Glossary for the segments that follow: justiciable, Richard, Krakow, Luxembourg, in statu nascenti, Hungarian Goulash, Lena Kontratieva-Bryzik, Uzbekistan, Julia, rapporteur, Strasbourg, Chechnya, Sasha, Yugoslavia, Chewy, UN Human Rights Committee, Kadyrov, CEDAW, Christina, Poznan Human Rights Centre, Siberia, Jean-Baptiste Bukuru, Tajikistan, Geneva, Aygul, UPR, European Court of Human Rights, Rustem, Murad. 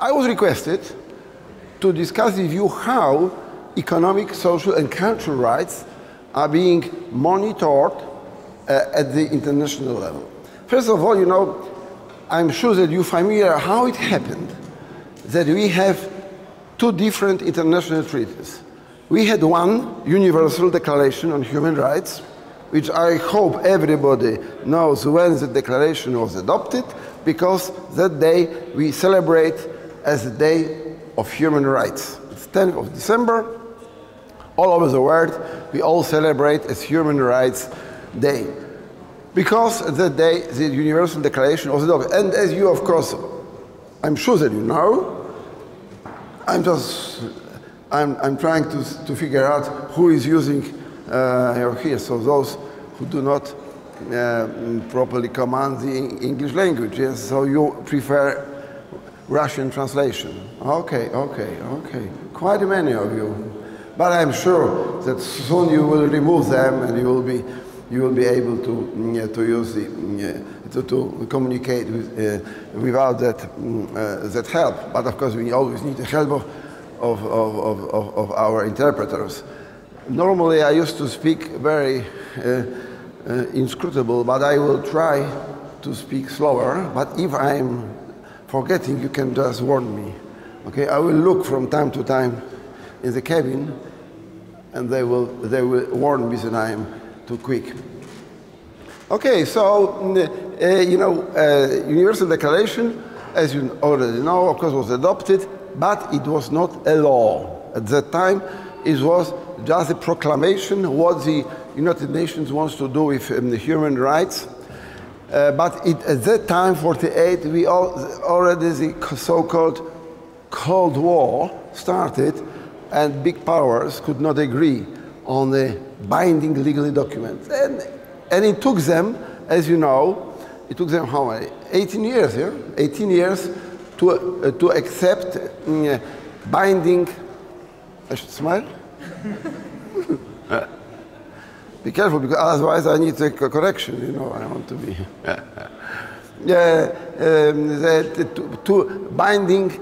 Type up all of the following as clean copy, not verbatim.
I was requested to discuss with you how economic, social and cultural rights are being monitored at the international level. First of all, you know, I'm sure that you're familiar how it happened that we have two different international treaties. We had one Universal Declaration on Human Rights, which I hope everybody knows when the declaration was adopted, because that day we celebrate as the Day of Human Rights. It's 10th of December, all over the world, we all celebrate as Human Rights Day. Because that day the Universal Declaration was adopted. And as you, of course, I'm sure that you know, I'm trying to figure out who is using here, so those who do not properly command the English language, yes, so you prefer Russian translation. Okay, quite many of you. But I'm sure that soon you will remove them and you will be able to use the, to communicate with, without that, that help. But of course we always need the help of our interpreters. Normally I used to speak very inscrutable, but I will try to speak slower. But if I'm forgetting, you can just warn me. Okay, I will look from time to time in the cabin and they will warn me that I am too quick. Okay, so, you know, Universal Declaration, as you already know, of course was adopted, but it was not a law. At that time, it was just a proclamation what the United Nations wants to do with the human rights. But at that time, 48, already the so-called Cold War started, and big powers could not agree on the binding legal document. And it took them, as you know, it took them how many? 18 years, yeah? 18 years to accept binding. I should smile? Be careful, because otherwise I need a correction, you know, I want to be. To binding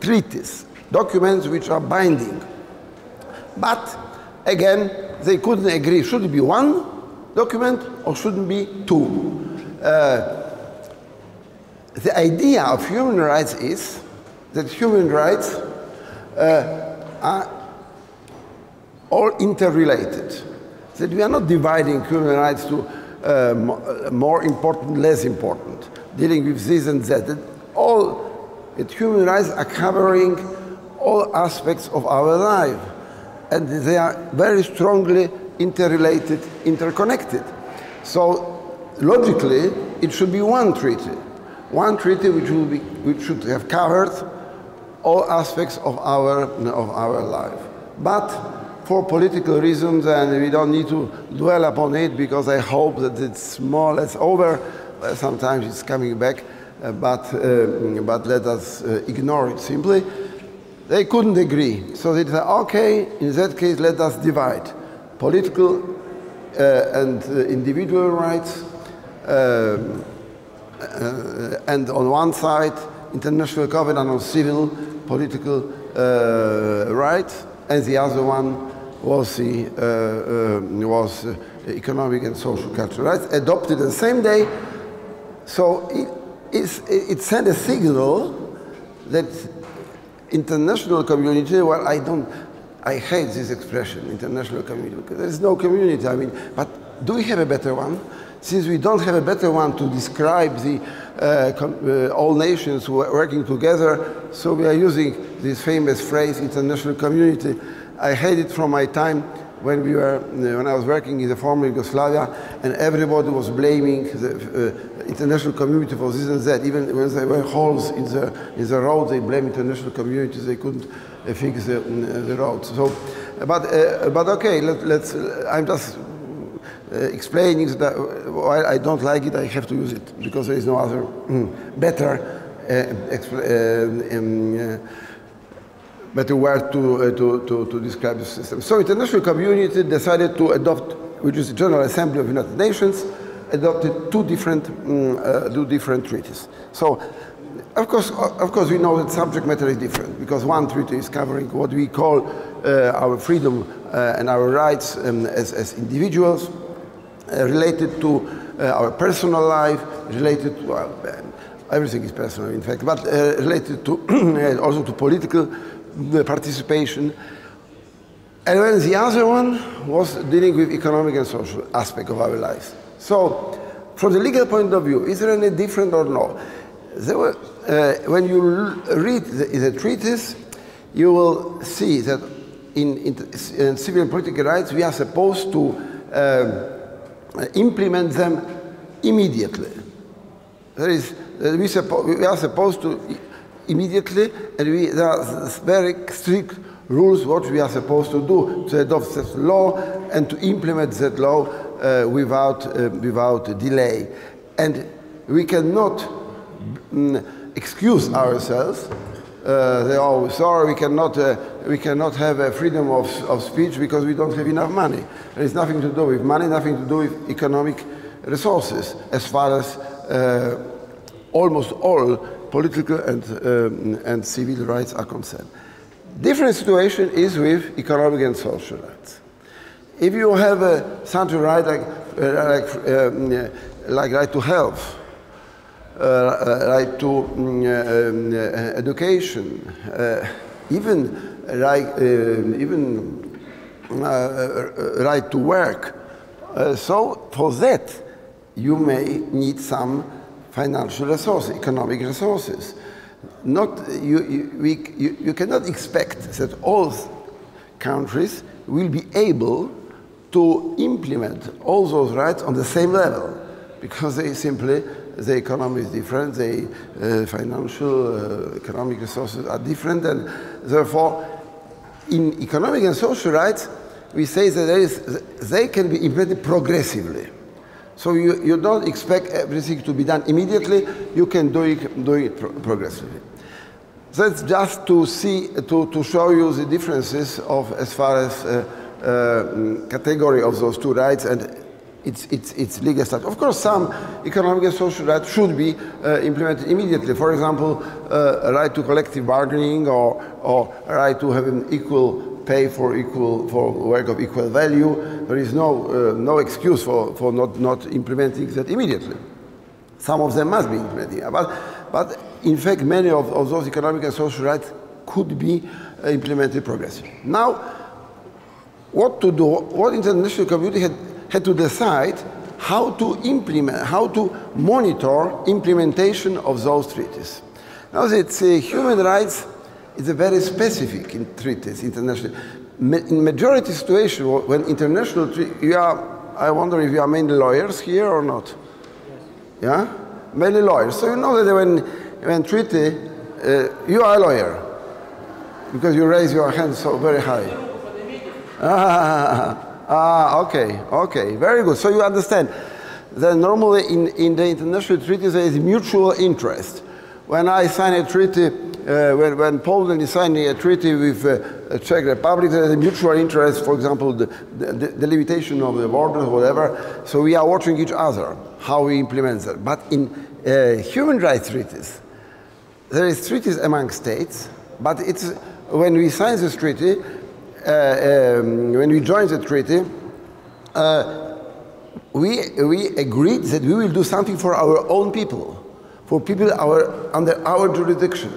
treaties, documents which are binding. But again, they couldn't agree. Should it be one document or shouldn't be two? The idea of human rights is that human rights are all interrelated. That we are not dividing human rights to more important, less important, dealing with this and that. That human rights are covering all aspects of our life, and they are very strongly interrelated, interconnected. So logically, it should be one treaty which should have covered all aspects of our life. But for political reasons, and we don't need to dwell upon it, because I hope that it's more or less over. Sometimes it's coming back, but let us ignore it simply. They couldn't agree, so they said, okay, in that case, let us divide political and individual rights, and on one side, international covenant on civil, political rights, and the other one was the economic and social cultural rights, adopted the same day. So it sent a signal that international community, well, I hate this expression, international community, because there is no community, I mean, but do we have a better one? Since we don't have a better one to describe the all nations working together, so we are using this famous phrase, international community. I hate it from my time when when I was working in the former Yugoslavia, and everybody was blaming the international community for this and that. Even when there were holes in the road, they blamed international communities. They couldn't fix the roads. So, but okay, I'm just explaining that while I don't like it, I have to use it, because there is no other better word to describe the system. So international community decided to adopt, which is the General Assembly of the United Nations, adopted two different treaties. So Of course, we know that subject matter is different, because one treaty is covering what we call our freedom and our rights as individuals, related to our personal life, related to everything is personal, in fact, but related to also to political participation. And then the other one was dealing with economic and social aspect of our lives. So, from the legal point of view, is there any different or no? There were, when you read the treaties, you will see that in civil and political rights, we are supposed to implement them immediately. That is, we are supposed to immediately, and there are very strict rules what we are supposed to do to adopt that law and to implement that law without delay. And we cannot excuse ourselves. They always sorry, we cannot have a freedom of speech because we don't have enough money. There is nothing to do with money, nothing to do with economic resources as far as almost all political and civil rights are concerned. Different situation is with economic and social rights. If you have a central right like right to health, right to education, even right to work. So for that, you may need some financial resources, economic resources. You cannot expect that all countries will be able to implement all those rights on the same level, because they simply, the economy is different, the financial, economic resources are different, and therefore, in economic and social rights, we say that they can be implemented progressively. So you don't expect everything to be done immediately. You can do it progressively. That's just to see, to show you the differences of as far as category of those two rights and its legal status. Of course, some economic and social rights should be implemented immediately. For example, a right to collective bargaining or a right to have an equal pay for work of equal value. There is no excuse for not implementing that immediately. Some of them must be implemented, but in fact many of those economic and social rights could be implemented progressively. Now, what to do? What international community had to decide how to implement, how to monitor implementation of those treaties. Now, it's human rights. It's a very specific in treaties, international. In majority situation, when international, I wonder if you are mainly lawyers here or not? Yes. Yeah? Mainly lawyers. So you know that when treaty, you are a lawyer. Because you raise your hand so very high. Okay, very good. So you understand that normally in the international treaties there is mutual interest. When I sign a treaty, when Poland is signing a treaty with the Czech Republic, there is a mutual interest, for example, the delimitation of the borders, whatever. So we are watching each other, how we implement that. But in human rights treaties, there is treaties among states, but it's when we sign this treaty, when we join the treaty, we agreed that we will do something for our own people, for people under our jurisdiction.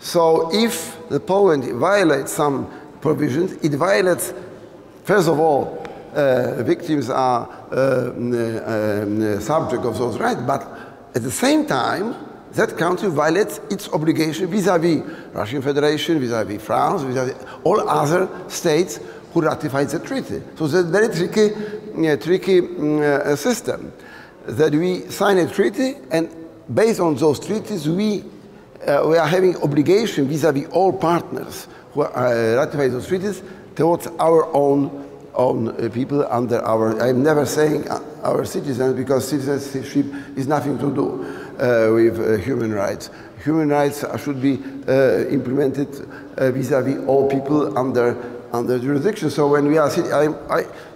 So if the Poland violates some provisions, it violates, first of all, victims are subject of those rights, but at the same time, that country violates its obligation vis-à-vis Russian Federation, vis-à-vis France, vis-à-vis all other states who ratified the treaty. So it's a very tricky system, that we sign a treaty, and based on those treaties, we are having obligation vis-à-vis all partners who ratify those treaties towards our own people under our, I'm never saying our citizens, because citizenship is nothing to do with human rights. Human rights should be implemented vis-à-vis all people under jurisdiction. So when we are,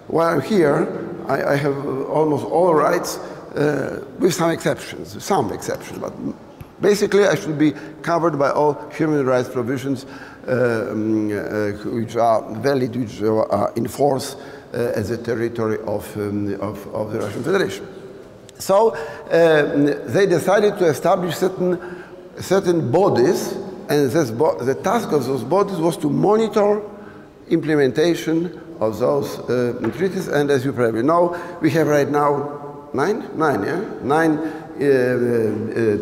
while I'm here, I have almost all rights with some exceptions, but Basically, I should be covered by all human rights provisions which are valid, which are in force as a territory of the Russian Federation. So they decided to establish certain bodies, and the task of those bodies was to monitor implementation of those treaties. And as you probably know, we have right now nine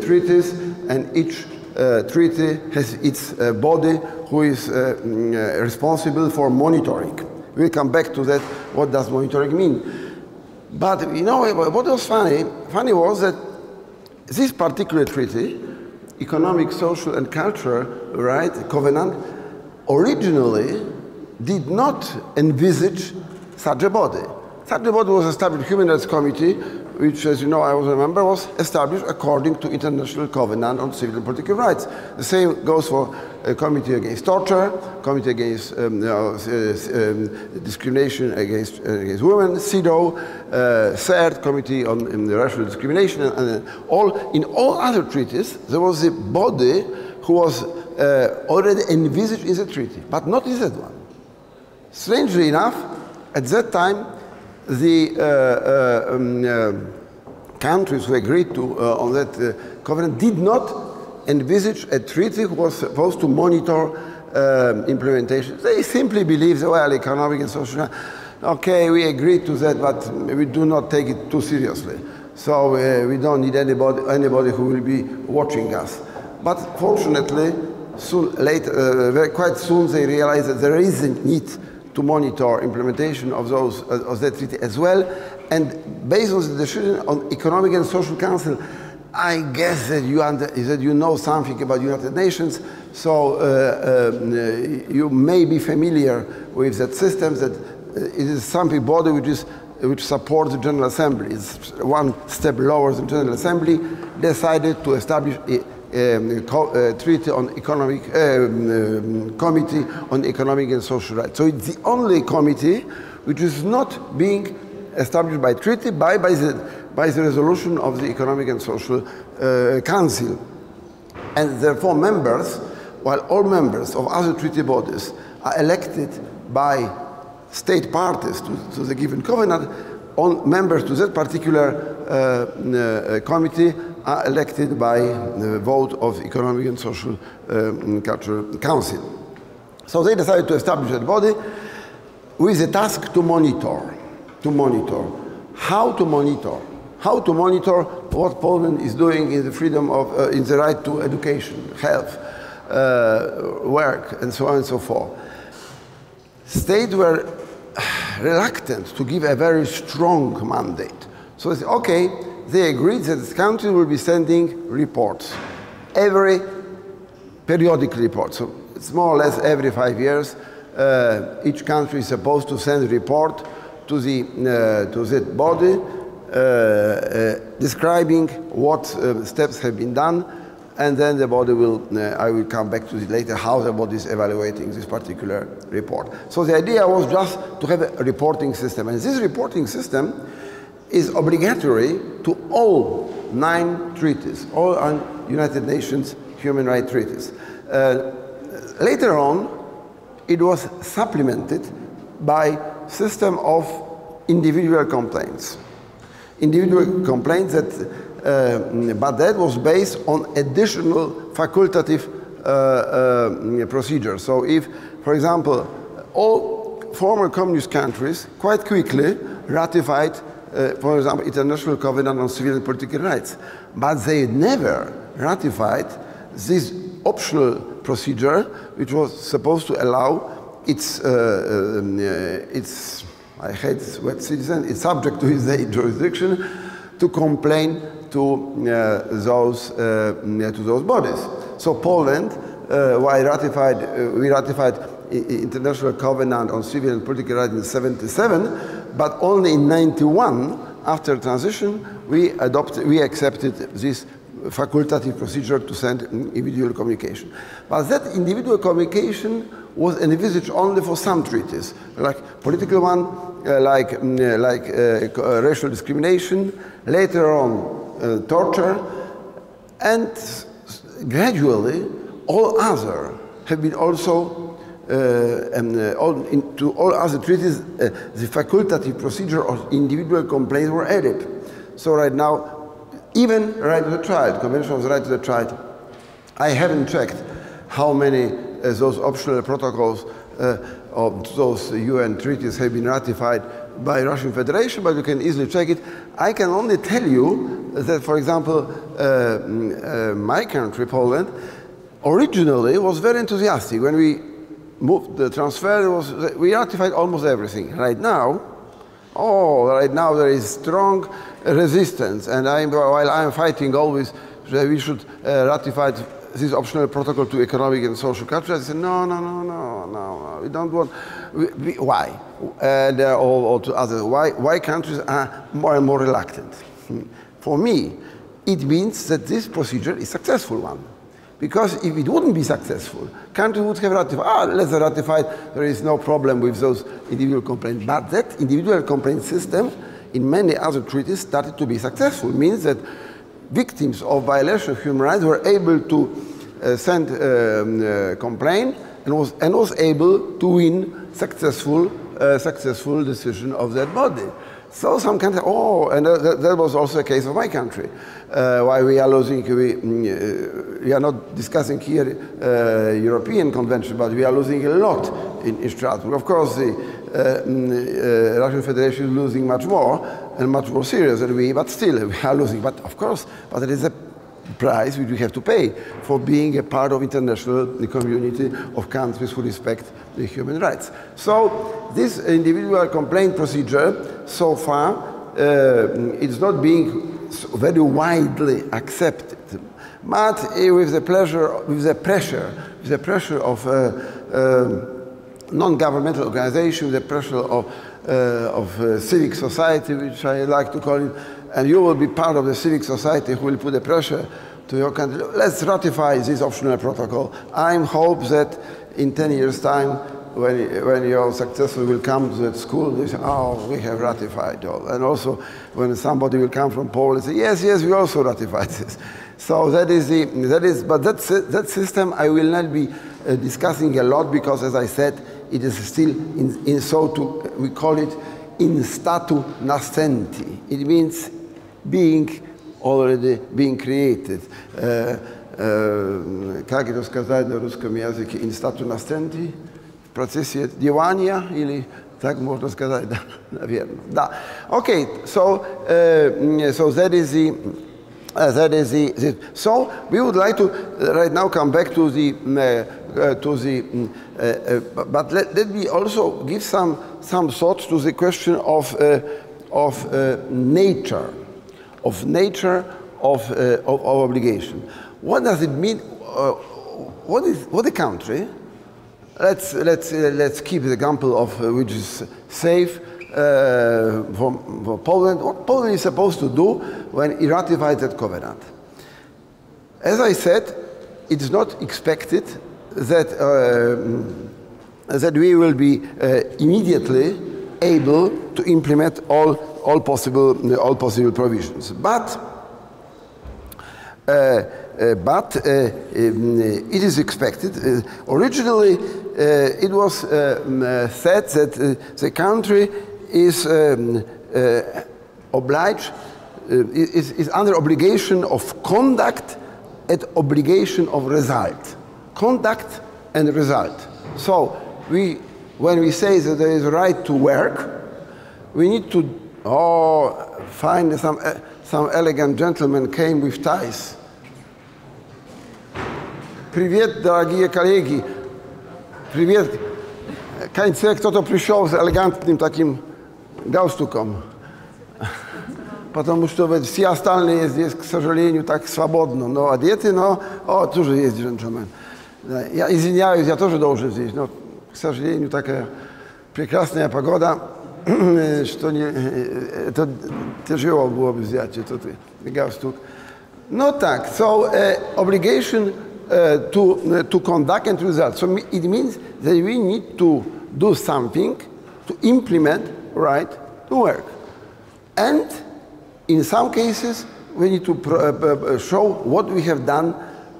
treaties, and each treaty has its body who is responsible for monitoring. We'll come back to that, what does monitoring mean. But you know, what was funny was that this particular treaty, economic, social, and cultural right, covenant, originally did not envisage such a body. Such a body was established, Human Rights Committee, which, as you know, I was a member, was established according to international covenant on civil and political rights. The same goes for a committee against torture, committee against discrimination against women, CEDAW, CERT, committee on racial discrimination, and in all other treaties, there was a body who was already envisaged in the treaty, but not in that one. Strangely enough, at that time, the countries who agreed to on that covenant did not envisage a treaty who was supposed to monitor implementation. They simply believed, well, economic and social, okay, we agreed to that, but we do not take it too seriously. So we don't need anybody who will be watching us. But fortunately, quite soon they realized that there is a need to monitor implementation of those of that treaty as well, and based on the decision on Economic and Social Council, I guess that you know something about United Nations, so you may be familiar with that system. That it is something body which supports the General Assembly. It's one step lower than General Assembly. Decided to establish committee on economic and social rights. So it's the only committee which is not being established by treaty, by the resolution of the Economic and Social Council. And therefore members, while all members of other treaty bodies are elected by state parties to the given covenant, all members to that particular committee are elected by the vote of Economic and Social Cultural Council. So they decided to establish that body with a task to monitor. To monitor. How to monitor? How to monitor what Poland is doing in the freedom of, in the right to education, health, work, and so on and so forth. States were reluctant to give a very strong mandate. So they said, okay, they agreed that the country will be sending reports, periodic reports. So it's more or less every 5 years, each country is supposed to send a report to that body describing what steps have been done, and then the body will, I will come back to it later, how the body is evaluating this particular report. So the idea was just to have a reporting system, and this reporting system is obligatory to all 9 treaties, all United Nations human rights treaties. Later on, it was supplemented by system of individual complaints. Individual complaints but that was based on additional facultative procedures. So if, for example, all former communist countries quite quickly ratified for example, International Covenant on Civil and Political Rights. But they never ratified this optional procedure, which was supposed to allow its I hate wet citizen, its subject to his jurisdiction, to complain to those bodies. So Poland, we ratified International Covenant on Civil and Political Rights in 1977. But only in 1991, after transition, we accepted this facultative procedure to send individual communication. But that individual communication was envisaged only for some treaties, like political one, racial discrimination, later on torture, and gradually all other have been also to all other treaties the facultative procedure of individual complaints were added. So right now, even right to the child, Convention of the Right to the Child, I haven't checked how many those optional protocols of those UN treaties have been ratified by Russian Federation, but you can easily check it. I can only tell you that, for example, my country, Poland, originally was very enthusiastic. When we moved the transfer, we ratified almost everything. Right now, there is strong resistance, and while I am fighting always that we should ratify this optional protocol to economic and social countries, I said, no, we don't want. Why? And all to others. Why countries are more and more reluctant? For me, it means that this procedure is a successful one. Because if it wouldn't be successful, countries would have ratified, let's ratify, there is no problem with those individual complaints. But that individual complaint system in many other treaties started to be successful. It means that victims of violation of human rights were able to send a complaint and was able to win successful decision of that body. So some countries, and that was also a case of my country. Why we are losing, we are not discussing here European Convention, but we are losing a lot in Strasbourg. Of course, the Russian Federation is losing much more, and much more serious than we, but still we are losing. But of course, but it is a price which we have to pay for being a part of international community of countries who respect the human rights. So this individual complaint procedure, so far, it's not being very widely accepted. But with the pressure of non-governmental organizations, the pressure of civic society, which I like to call it, and you will be part of the civic society who will put the pressure to your country. Let's ratify this optional protocol. I hope that in 10 years' time, when your successor will come to that school, they say, we have ratified all. And also, when somebody will come from Poland, say, yes, we also ratified this. So that system I will not be discussing a lot because, as I said, it is still we call it in statu nascenti. It means already being created. Как это сказать на русском языке? In statu nascenti? В процессе дивания? Или так можно сказать? Да, наверное. Да. Okay, so that is the... So we would like to right now come back to the but let me also give some thoughts to the question of nature of our obligation. What does it mean? What a country? Let's keep the example of which is safe. For Poland, what Poland is supposed to do when it ratifies that covenant. As I said, it is not expected that we will be immediately able to implement all possible provisions. But it is expected. Originally, it was said that the country is obliged, is under obligation of conduct and obligation of result. Conduct and result. So when we say that there is a right to work, we need to find some elegant gentleman came with ties. Привет, дорогие коллеги. Привет. В конце кто-то пришел с элегантным таким галстуком, потому что все остальные здесь, к сожалению, так свободно, но одеты, тоже есть джентльмен. Я извиняюсь, я тоже должен здесь, но, к сожалению, такая прекрасная погода, что это тяжело было бы взять этот галстук. Но так, so obligation to conduct and result. So it means that we need to do something to implement right to work. And in some cases, we need to show what we have done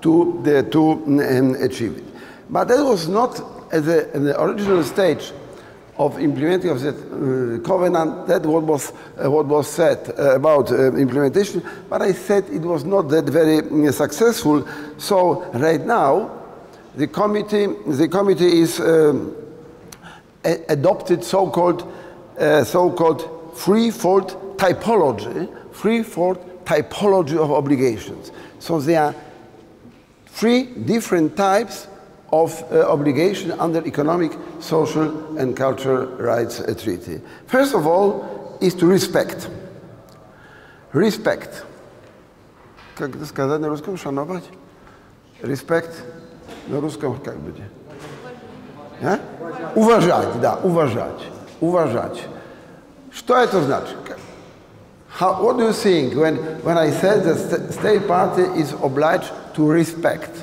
to achieve it. But that was not at the original stage of implementing of that covenant. That what was said about implementation, but I said it was not that very successful. So right now, the committee is adopted so-called threefold typology of obligations. So there are three different types of obligation under economic, social, and cultural rights treaty. First of all is to respect. Respect. Как это сказать на русском? Шановать? Respect на русском как будет? А? Уважать, да, уважать. Уважать. Что это значит? How, what do you think when I said that the state party is obliged to respect?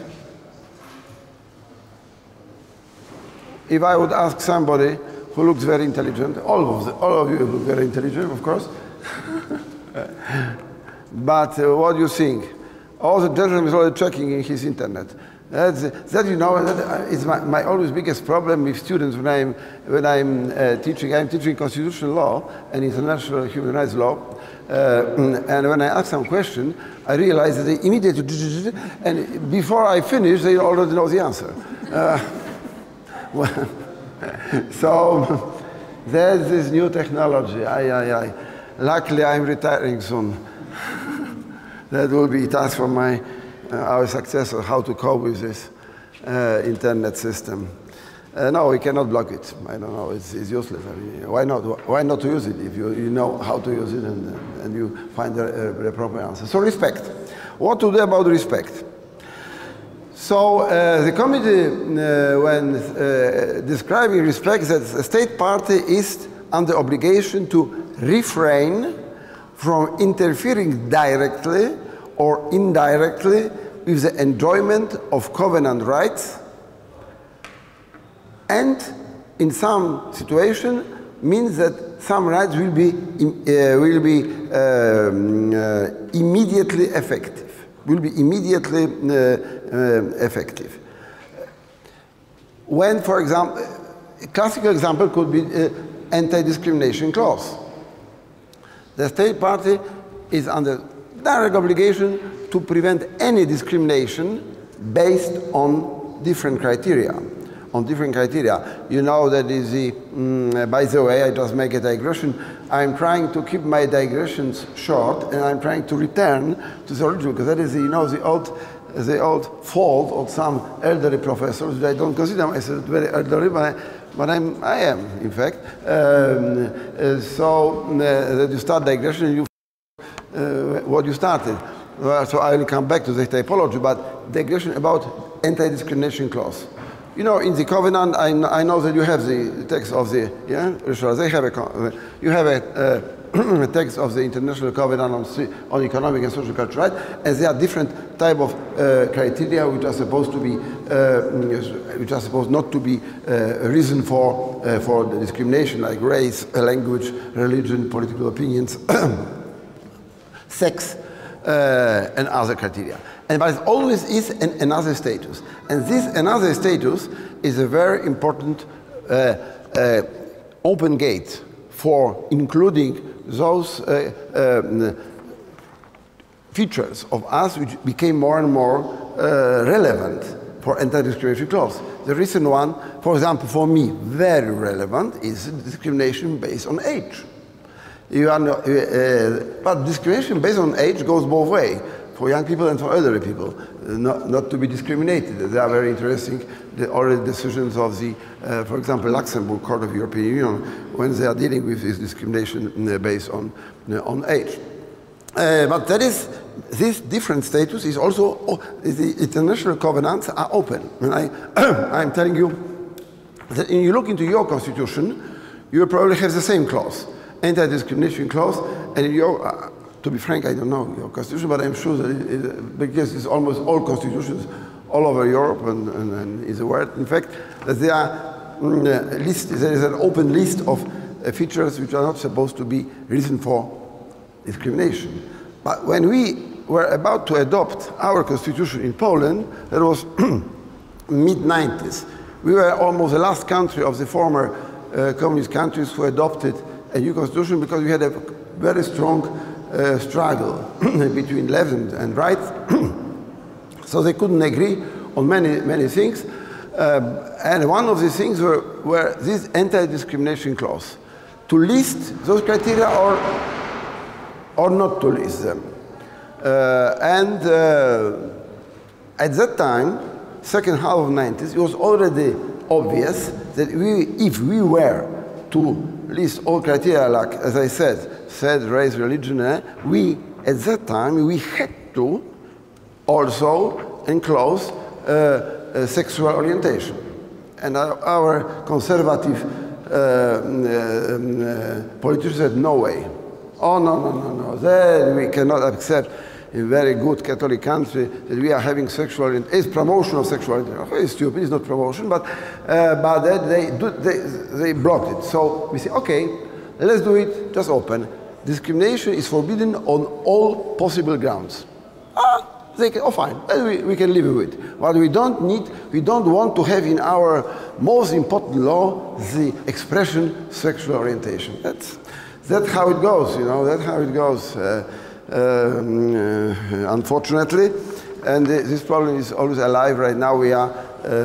If I would ask somebody who looks very intelligent, all of you look very intelligent, of course. But what do you think? All the gentleman is already checking in his internet. It's my always biggest problem with students when I'm teaching. I'm teaching constitutional law and international human rights law. And when I ask some question, I realize that they immediately, and before I finish, they already know the answer. Well, so there's this new technology. Luckily, I'm retiring soon. That will be a task for my our successor, how to cope with this internet system. No, we cannot block it. I don't know. It's useless. I mean, why not? Why not use it if you know how to use it and you find the proper answer? So respect. What to do about respect? So the committee, when describing respect, that the state party is under obligation to refrain from interfering directly or indirectly with the enjoyment of covenant rights, and in some situation means that some rights will be immediately effective. When, for example, a classical example could be anti-discrimination clause. The state party is under direct obligation to prevent any discrimination based on different criteria. On different criteria. You know that is the, by the way, I just make a digression. I'm trying to keep my digressions short, and I'm trying to return to the original, because that is, you know, the old fault of some elderly professors, that I don't consider myself very elderly, but I am, in fact. That you start digression, you what you started. Well, so I will come back to the typology, but digression about anti-discrimination clause. You know, in the covenant, I know that you have the text of the, yeah, Richard, you have a text of the International Covenant on Economic and Social Cultural Rights, and there are different type of criteria which are supposed to be, which are supposed not to be a reason for the discrimination, like race, language, religion, political opinions, sex, and other criteria. And but it always is another status. And this another status is a very important open gate for including those features of us which became more and more relevant for anti-discrimination clause. The recent one, for example, for me, very relevant is discrimination based on age. You are not, but discrimination based on age goes both ways, for young people and for elderly people, not to be discriminated. There are very interesting already decisions of the, for example, Luxembourg Court of European Union when they are dealing with this discrimination based on age. But that is, this different status is also, the international covenants are open. And I'm telling you that when you look into your constitution, you probably have the same clause. Anti-discrimination clause, and in your, to be frank, I don't know your constitution, but I'm sure that it, because it's almost all constitutions all over Europe and in the world, in fact, that there are there is an open list of features which are not supposed to be reason for discrimination. But when we were about to adopt our constitution in Poland, that was mid-90s. We were almost the last country of the former communist countries who adopted a new constitution, because we had a very strong struggle between left and right. So they couldn't agree on many things. And one of the things were this anti-discrimination clause, to list those criteria or not to list them. At that time, second half of the 90s, it was already obvious that if we were to list all criteria, like, as I said, sex, race, religion, we, at that time, we had to also enclose sexual orientation. And our conservative politicians said, no way. Oh, no, then we cannot accept in a very good Catholic country that we are having sexual orientation. It's promotion of sexual orientation. It's stupid, it's not promotion, but they blocked it. So we say, okay, let's do it, just open. Discrimination is forbidden on all possible grounds. They can, oh fine, we can live with it. But we don't want to have in our most important law the expression sexual orientation. That's how it goes, you know, that's how it goes. Unfortunately, and this problem is always alive. Right now we are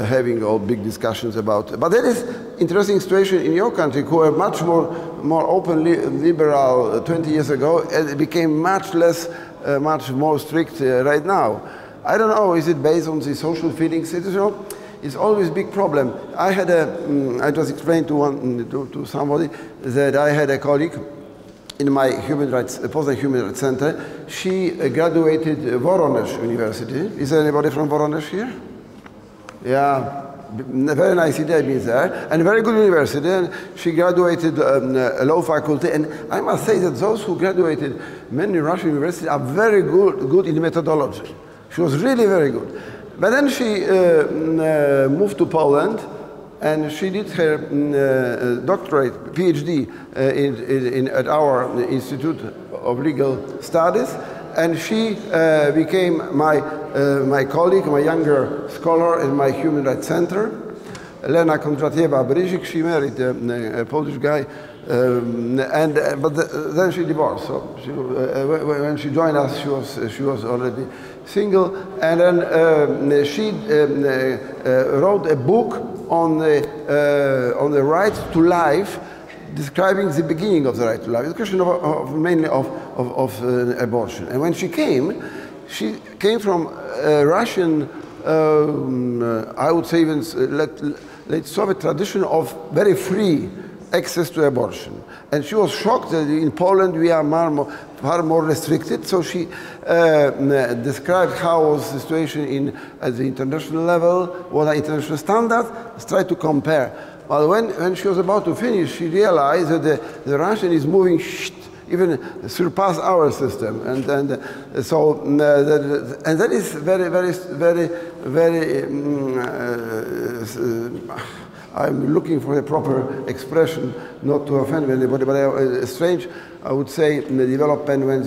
having all big discussions about it. But that is interesting situation in your country, who were much more openly liberal 20 years ago, and it became much less, much more strict right now. I don't know, is it based on the social feelings? It's always a big problem. I had a, I just explained to somebody that I had a colleague in my human rights, Poznan Human Rights Centre. She graduated Voronezh University. Is there anybody from Voronezh here? Yeah, very nice idea, I've been there. And very good university. And she graduated law faculty. And I must say that those who graduated many Russian universities are very good in methodology. She was really very good. But then she moved to Poland, and she did her doctorate, PhD, at our Institute of Legal Studies, and she became my colleague, my younger scholar in my Human Rights Center, Lena Kontratieva-Bryzik. She married a Polish guy, but then she divorced. So she, when she joined us, she was already single, and then she wrote a book on the right to life, describing the beginning of the right to life. It's a question mainly of abortion. And when she came from Russian, I would say even late Soviet tradition of very free access to abortion. And she was shocked that in Poland we are far more restricted. So she described how was the situation at the international level, what are international standards, let's try to compare. But when she was about to finish, she realized that the Russian is moving, even surpass our system. And that is very, very, very, I'm looking for a proper expression, not to offend anybody, but strange, I would say, in the development when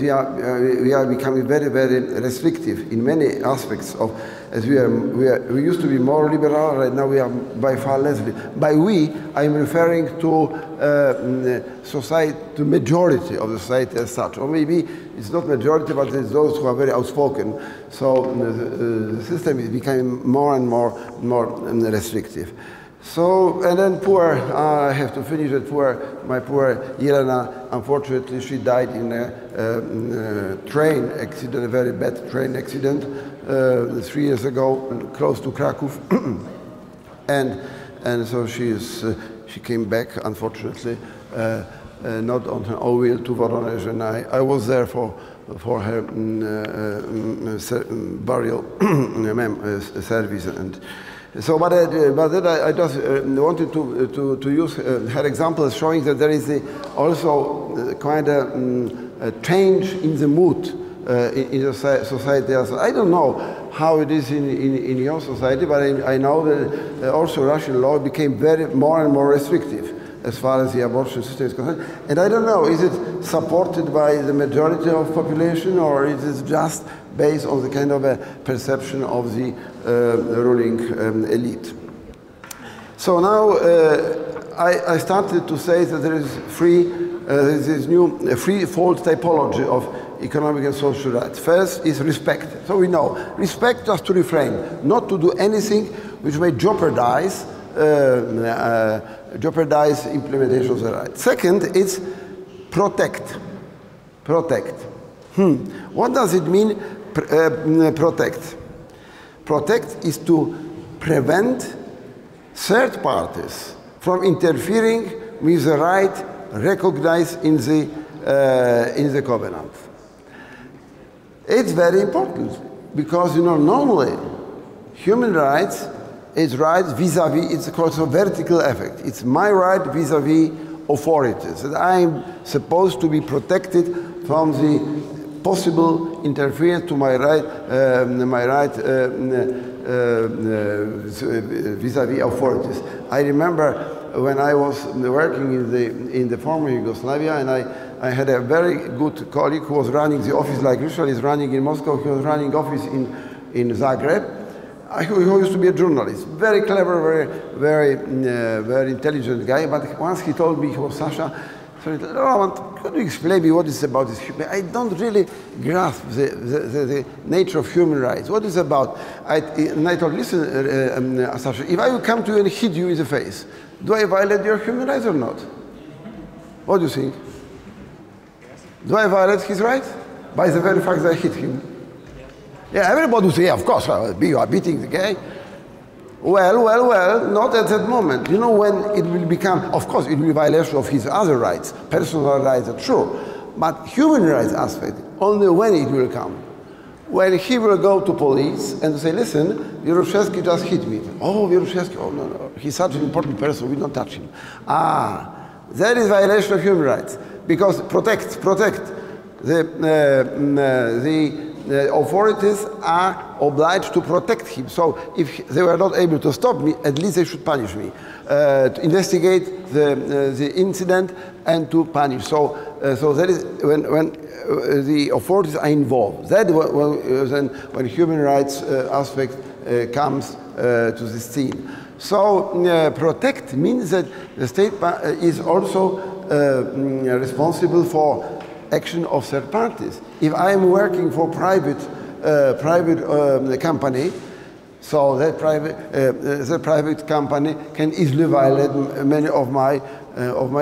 we are becoming very, very restrictive in many aspects of, as we used to be more liberal, right now we are by far less liberal. By we, I'm referring to society, to majority of the society as such, or maybe it's not majority, but it's those who are very outspoken. So the system is becoming more and more restrictive. So, and then poor, I have to finish it, my poor Yelena, unfortunately she died in a train accident, a very bad train accident 3 years ago, close to Krakow. and so she came back, unfortunately, not on her own will, to Voronezh, and I was there for her burial service. So, but I just wanted to use her example as showing that there is also quite a change in the mood in the society. I don't know how it is in your society, but I know that also Russian law became more and more restrictive. as far as the abortion system is concerned. And I don't know, is it supported by the majority of population, or is it just based on the kind of a perception of the ruling elite? So now I started to say that there is this new threefold typology of economic and social rights. First is respect. So we know respect just to refrain, not to do anything which may jeopardize implementation of the right. Second, it's protect. Protect. What does it mean, protect? Protect is to prevent third parties from interfering with the right recognized in the covenant. It's very important because, you know, normally human rights is right vis-a-vis, it's called a vertical effect. It's my right vis-a-vis authorities, that I'm supposed to be protected from the possible interference to my right vis-a-vis authorities. I remember when I was working in the former Yugoslavia, and I had a very good colleague who was running the office, like Richard is running in Moscow, he was running office in Zagreb, who used to be a journalist, very clever, very intelligent guy. But once he told me, he was Sasha, so Roman, could you explain me what it's about? This human? I don't really grasp the nature of human rights. What is about? And I told, listen, Sasha, if I will come to you and hit you in the face, do I violate your human rights or not? What do you think? Do I violate his rights by the very fact that I hit him? Yeah, everybody would say, yeah, of course, you are beating the guy. Well, well, well, not at that moment. You know, when it will become, of course, it will be violation of his other rights, personal rights are true, but human rights aspect, only when it will come. When he will go to police and say, listen, Wieruszewski just hit me. Oh, Wieruszewski, oh, no, no, he's such an important person, we don't touch him. Ah, that is violation of human rights, because protect the authorities are obliged to protect him. So if they were not able to stop me, at least they should punish me, to investigate the incident and to punish. So, so that is when the authorities are involved. That when human rights aspect comes to the scene. So protect means that the state is also responsible for action of third parties. If I am working for private company, so that private company can easily violate many of my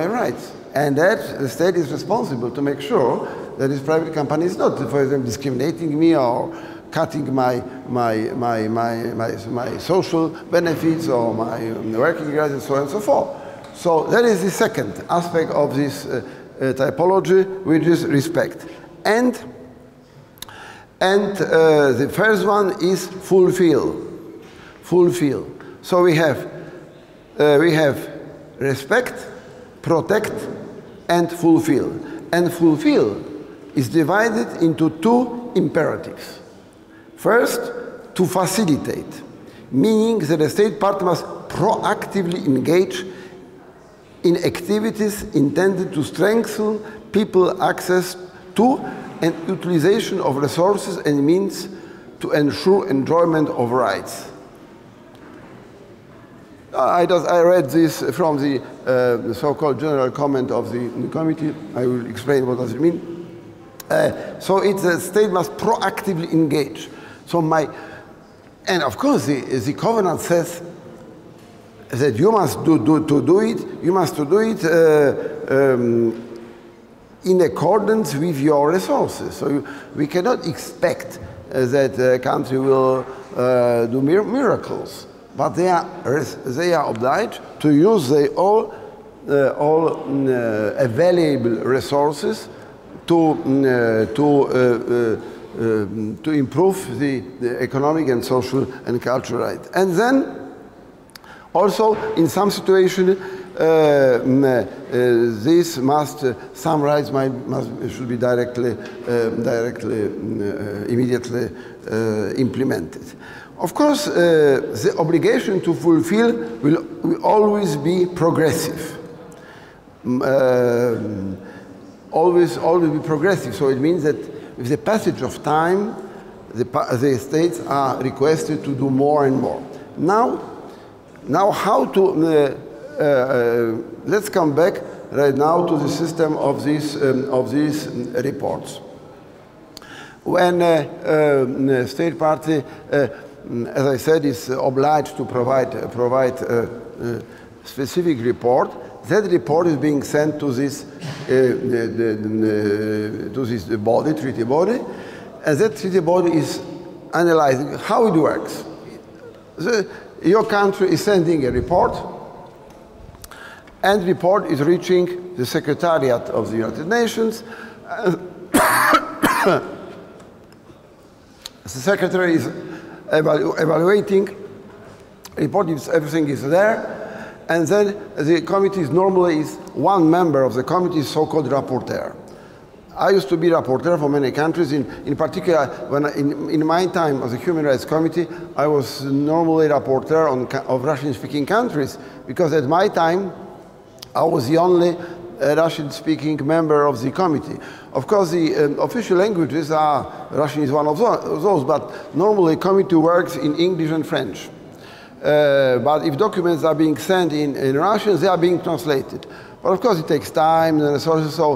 rights, and that the state is responsible to make sure that this private company is not, for example, discriminating me or cutting my social benefits or my working rights and so on and so forth. So that is the second aspect of this. Typology, which is respect, and the first one is fulfill. So we have respect, protect, and fulfill. And fulfill is divided into two imperatives. First, to facilitate, meaning that the state part must proactively engage in activities intended to strengthen people's access to and utilization of resources and means to ensure enjoyment of rights. I read this from the so-called general comment of the committee. I will explain what does it mean. So it's a state must proactively engage. So and of course the covenant says that you must do it in accordance with your resources. So we cannot expect that a country will do miracles, but they are obliged to use their all available resources to improve the economic and social and cultural right. And then also, in some situation, some rights should be immediately implemented. Of course, the obligation to fulfill will always be progressive. always be progressive. So it means that with the passage of time, the states are requested to do more and more. Now how to, let's come back right now to the system of these reports. When the state party, as I said, is obliged to provide a specific report, that report is being sent to this body, treaty body, and that treaty body is analyzing how it works. Your country is sending a report, and the report is reaching the Secretariat of the United Nations. The Secretary is evaluating, reporting, everything is there, and then the committee is normally one member of the committee, so-called rapporteur. I used to be rapporteur for many countries. In particular, when in my time as a Human Rights Committee, I was normally rapporteur of Russian-speaking countries, because at my time, I was the only Russian-speaking member of the committee. Of course, the official languages are, Russian is one of those, but normally committee works in English and French. But if documents are being sent in Russian, they are being translated. But of course, it takes time and resources. So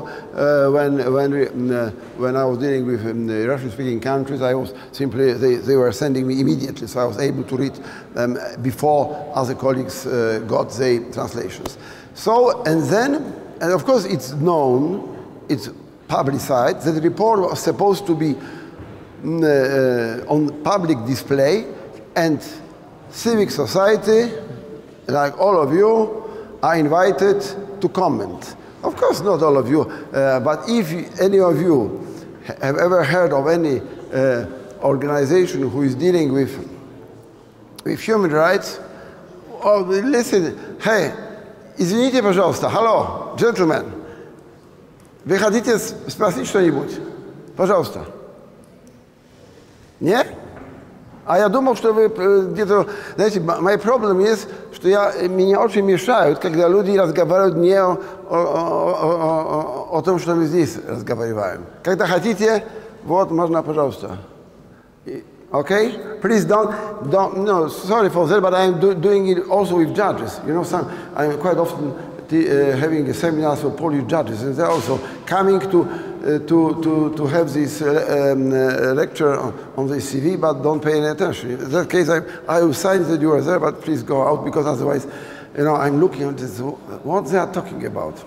when I was dealing with the Russian-speaking countries, I was simply they were sending me immediately, so I was able to read them before other colleagues got their translations. So and of course, it's known, it's publicized that the report was supposed to be on public display, and civic society, like all of you, are invited to comment. Of course, not all of you, but if any of you have ever heard of any organization who is dealing with human rights, oh, listen, hey, извините, пожалуйста, hello, gentlemen, вы хотите спросить что-нибудь? Пожалуйста. Нет? А я думал, что вы где-то... Знаете, my problem is, что меня очень мешают, когда люди разговаривают не о том, что мы здесь разговариваем. Когда хотите, вот, можно, пожалуйста. Okay? Please don't... No, sorry for that, but I'm doing it also with judges. You know, I'm quite often having a seminar for Polish judges, and they're also coming to have this lecture on the CV, but don't pay any attention. In that case, I will sign that you are there, but please go out, because otherwise, you know, I'm looking at this, what they are talking about.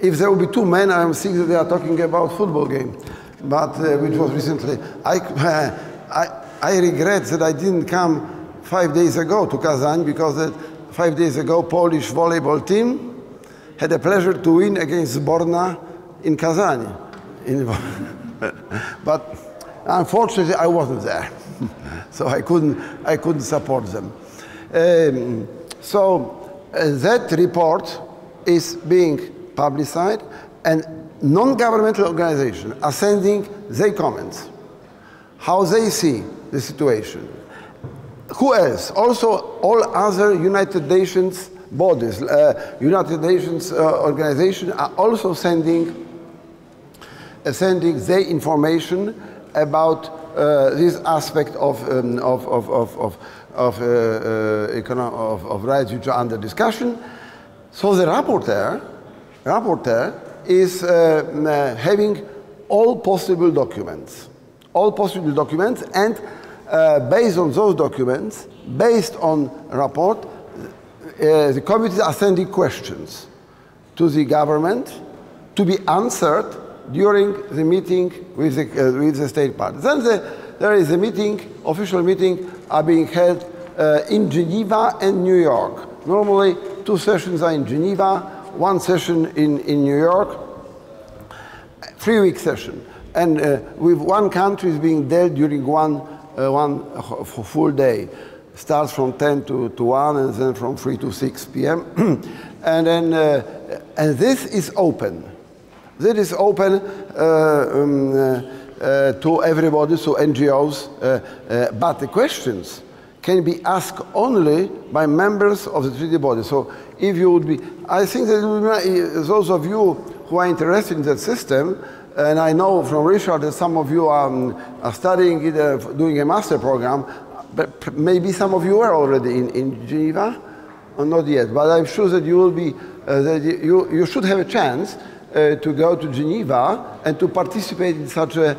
If there will be two men, I am seeing that they are talking about football game, but which was recently. I regret that I didn't come 5 days ago to Kazan, because 5 days ago, Polish volleyball team had the pleasure to win against Zborna in Kazan, but unfortunately I wasn't there, so I couldn't support them. That report is being publicized, and non-governmental organizations are sending their comments, how they see the situation. Who else? Also, all other United Nations bodies, United Nations organizations are also sending their information about this aspect of rights which are under discussion. So the rapporteur is having all possible documents, and based on those documents, based on report, the committees are sending questions to the government to be answered during the meeting with the state party. Then there is a meeting, official meeting are being held in Geneva and New York. Normally, two sessions are in Geneva, one session in New York, three-week session. And with one country is being dealt during one full day. Starts from 10 to 1, and then from 3 to 6 p.m. and this is open. That is open to everybody, so NGOs, but the questions can be asked only by members of the treaty body. So if you would be, I think that those of you who are interested in that system, and I know from Richard that some of you are studying it, doing a master program, but maybe some of you are already in Geneva, or not yet, but I'm sure that you will be, you should have a chance to go to Geneva and to participate in such a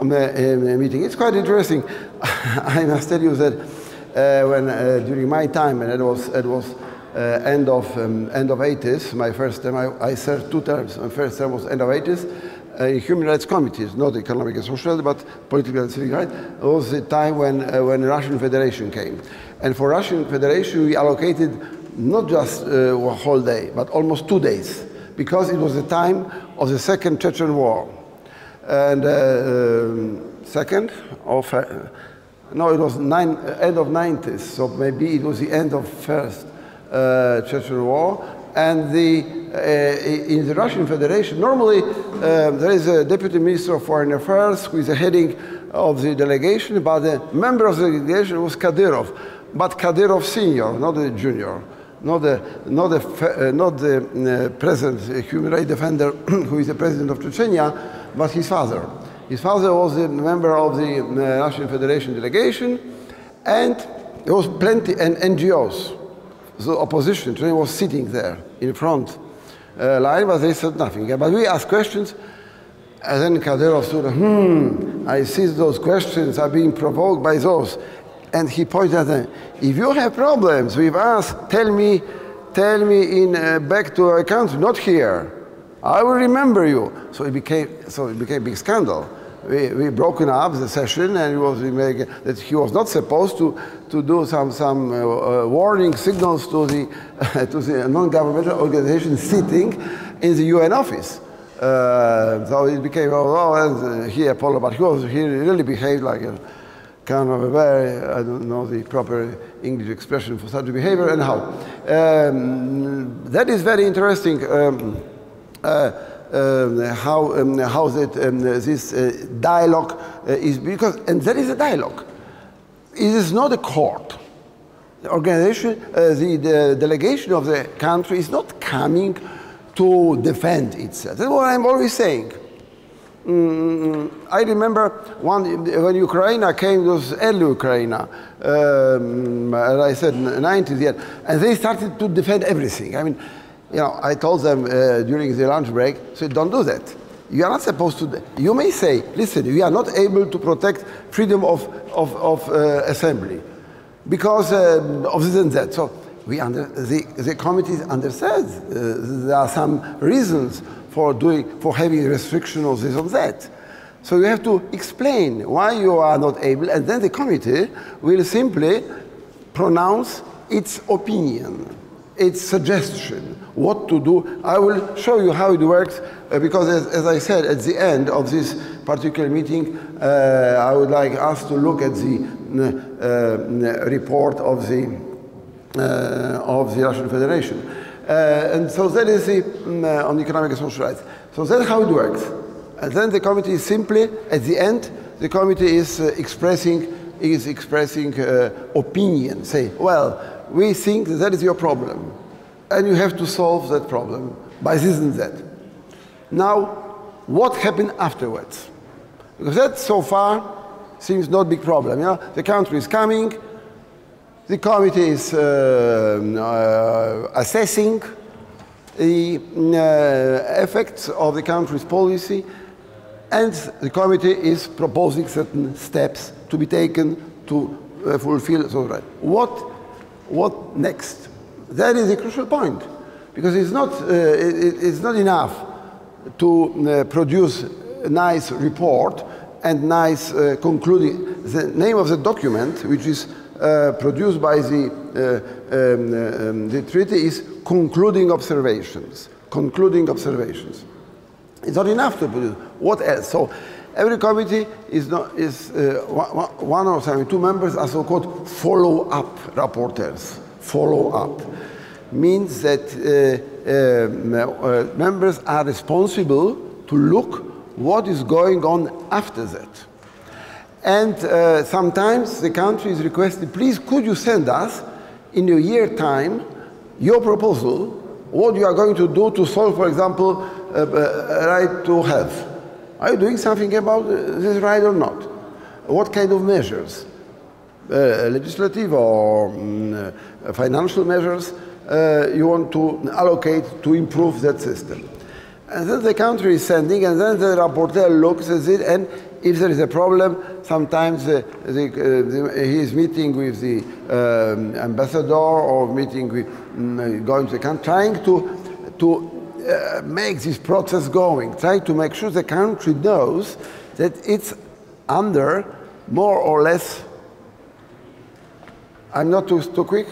meeting. It's quite interesting. I must tell you that when during my time, and it was end of 80s, my first term, I served 2 terms. My first term was end of 80s. Human rights committees, not economic and social, but political and civil rights, was the time when Russian Federation came. And for Russian Federation, we allocated not just a whole day, but almost 2 days, because it was the time of the Second Chechen War. And second of, no, it was end of 90s, so maybe it was the end of first Chechen War. And in the Russian Federation, normally there is a deputy minister of foreign affairs who is the heading of the delegation, but the member of the delegation was Kadyrov, but Kadyrov senior, not the junior, not the present human rights defender who is the president of Chechnya, but his father. His father was a member of the Russian Federation delegation, and there was plenty and NGOs. The opposition was sitting there in front line, but they said nothing. But we asked questions, and then Kadyrov said, I see those questions are being provoked by those. And he pointed at them, if you have problems with us, tell me in back to our country, not here. I will remember you. So it became a big scandal. We broken up the session, and it was that he was not supposed to do some warning signals to the non-governmental organization sitting in the UN office. So it became, and he apologized, but he really behaved like a kind of a very, I don't know the proper English expression for such behavior. Anyhow, that is very interesting. How that this dialogue is, because, and there is a dialogue. It is not a court. The organization, the delegation of the country is not coming to defend itself. That's what I'm always saying. I remember when Ukraine came, it was early Ukraine, as I said, 90s yet, and they started to defend everything. I mean, you know, I told them during the lunch break, so don't do that. You are not supposed to. You may say, listen, we are not able to protect freedom of assembly because of this and that. So we the committee understands there are some reasons for having restriction of this or that. So you have to explain why you are not able, and then the committee will simply pronounce its opinion. It's suggestion, what to do. I will show you how it works, because as I said, at the end of this particular meeting, I would like us to look at the report of the Russian Federation. And so that is on economic and social rights. So that's how it works. And then the committee is simply, at the end, the committee is expressing opinion, say, well, we think that is your problem, and you have to solve that problem by this and that. Now, what happened afterwards? Because that, so far, seems not a big problem. You know, the country is coming, the committee is assessing the effects of the country's policy, and the committee is proposing certain steps to be taken to fulfill those rights. What next? That is a crucial point, because it's not enough to produce a nice report and nice concluding. The name of the document, which is produced by the treaty, is concluding observations. Concluding observations. It's not enough to produce. What else? So every committee one or two members are so-called follow-up rapporteurs. Follow-up means that members are responsible to look what is going on after that. And sometimes the country is requested, please, could you send us in a year time your proposal, what you are going to do to solve, for example, right to health. Are you doing something about this right or not? What kind of measures? Legislative or financial measures you want to allocate to improve that system. And then the country is sending, and then the rapporteur looks at it, and if there is a problem, sometimes he is meeting with the ambassador or meeting with going to the country, trying to make this process going, trying to make sure the country knows that it's under more or less. I'm not too quick?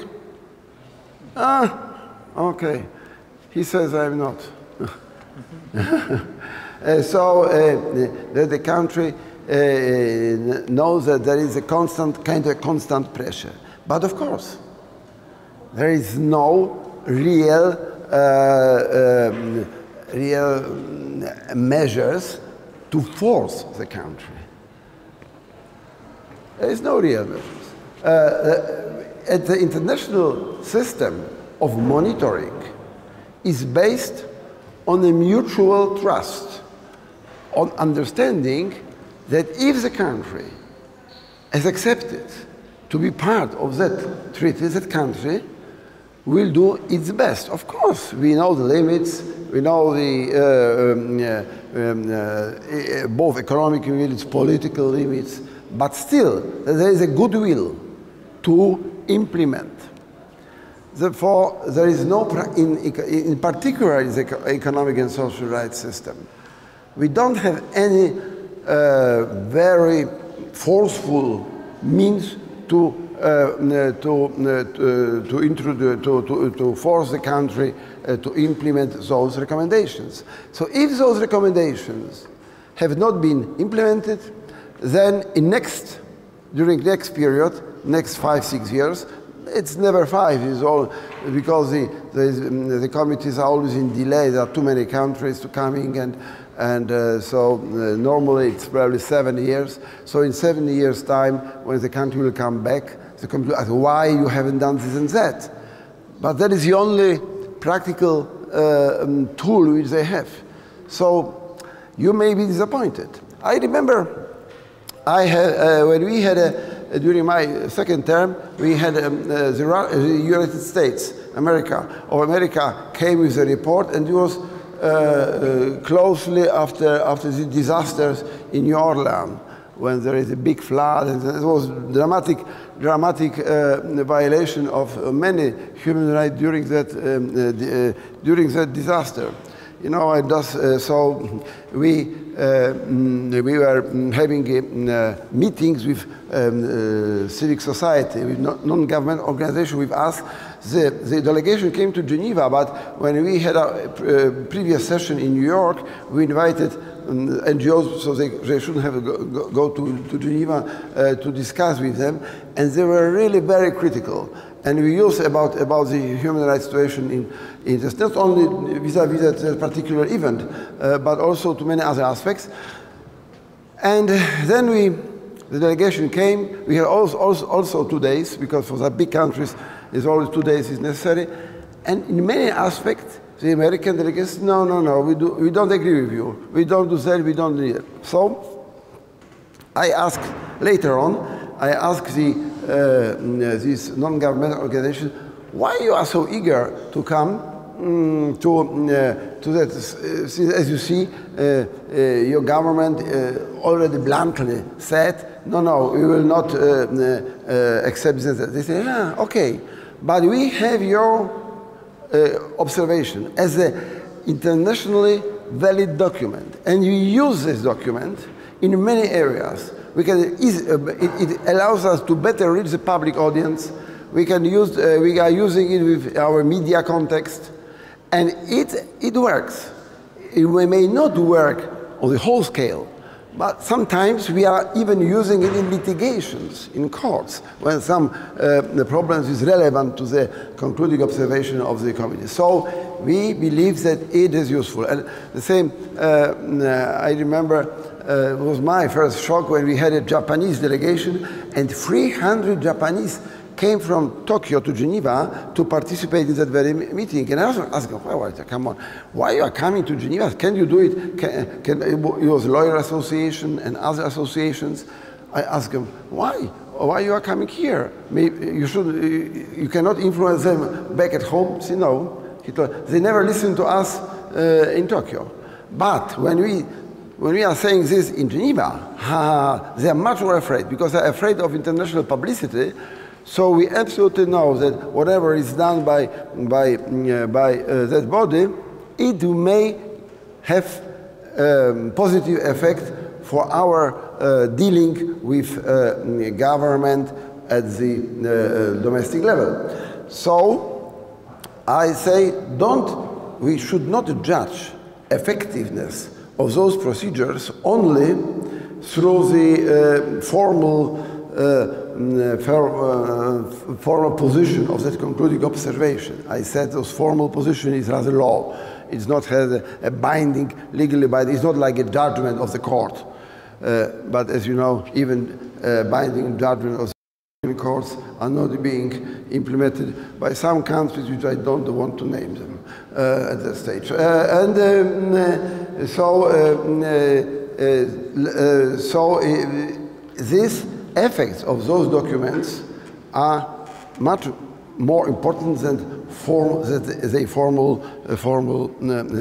Ah, okay. He says I'm not. So the country knows that there is a constant, kind of constant pressure. But of course, there is no real, real measures to force the country. There is no real measures. At the international system of monitoring is based on a mutual trust, on understanding that if the country has accepted to be part of that treaty, that country will do its best. Of course, we know the limits, we know the both economic limits, political limits, but still there is a goodwill to implement. Therefore, there is no, in particular the economic and social rights system, we don't have any very forceful means to force the country to implement those recommendations. So if those recommendations have not been implemented, then in next, during next period, next 5-6 years, it's never 5, it's all, because the committees are always in delay, there are too many countries to coming, and so normally it's probably 7 years. So in 7 years' time, when the country will come back, the committee will ask why you haven't done this and that. But that is the only practical tool which they have. So you may be disappointed. I remember I had, when we had during my second term, we had the United States, America came with a report, and it was closely after the disasters in New Orleans, when there is a big flood, and it was dramatic violation of many human rights during that disaster. You know, I just so we were having meetings with civic society, with non-government organization with us. The delegation came to Geneva, but when we had a previous session in New York, we invited NGOs, so they shouldn't have to go to Geneva to discuss with them, and they were really very critical. And we use about the human rights situation in this, not only vis-à-vis that particular event, but also to many other aspects. And then the delegation came. We had also 2 days, because for the big countries, it's always 2 days is necessary. And in many aspects, the American delegates, no, we don't agree with you. We don't do that, we don't do that. So I asked later on, these non-governmental organizations, why you are so eager to come to that? As you see, your government already bluntly said, no, we will not accept this. They say, ah, okay, but we have your observation as an internationally valid document, and you use this document in many areas. We can it allows us to better reach the public audience. We can use, we are using it with our media context, and it works. It may not work on the whole scale, but sometimes we are even using it in litigations, in courts, when some the problems is relevant to the concluding observation of the committee. So we believe that it is useful. And the same, I remember It was my first shock when we had a Japanese delegation, and 300 Japanese came from Tokyo to Geneva to participate in that very meeting. And I also asked him, well, come on, why you are coming to Geneva? Can you do it? It was Lawyer Association and other associations. I asked him, why? Why you are coming here? Maybe you should. You cannot influence them back at home. See, no. He told, they never listen to us in Tokyo. But when we are saying this in Geneva, they are much more afraid, because they are afraid of international publicity. So we absolutely know that whatever is done by that body, it may have positive effect for our dealing with government at the domestic level. So I say, we should not judge effectiveness of those procedures only through the formal position of that concluding observation. I said this formal position is rather law. It's not a binding, legally binding. It's not like a judgment of the court. But as you know, even binding judgment of the courts are not being implemented by some countries, which I don't want to name them at that stage. These effects of those documents are much more important than formal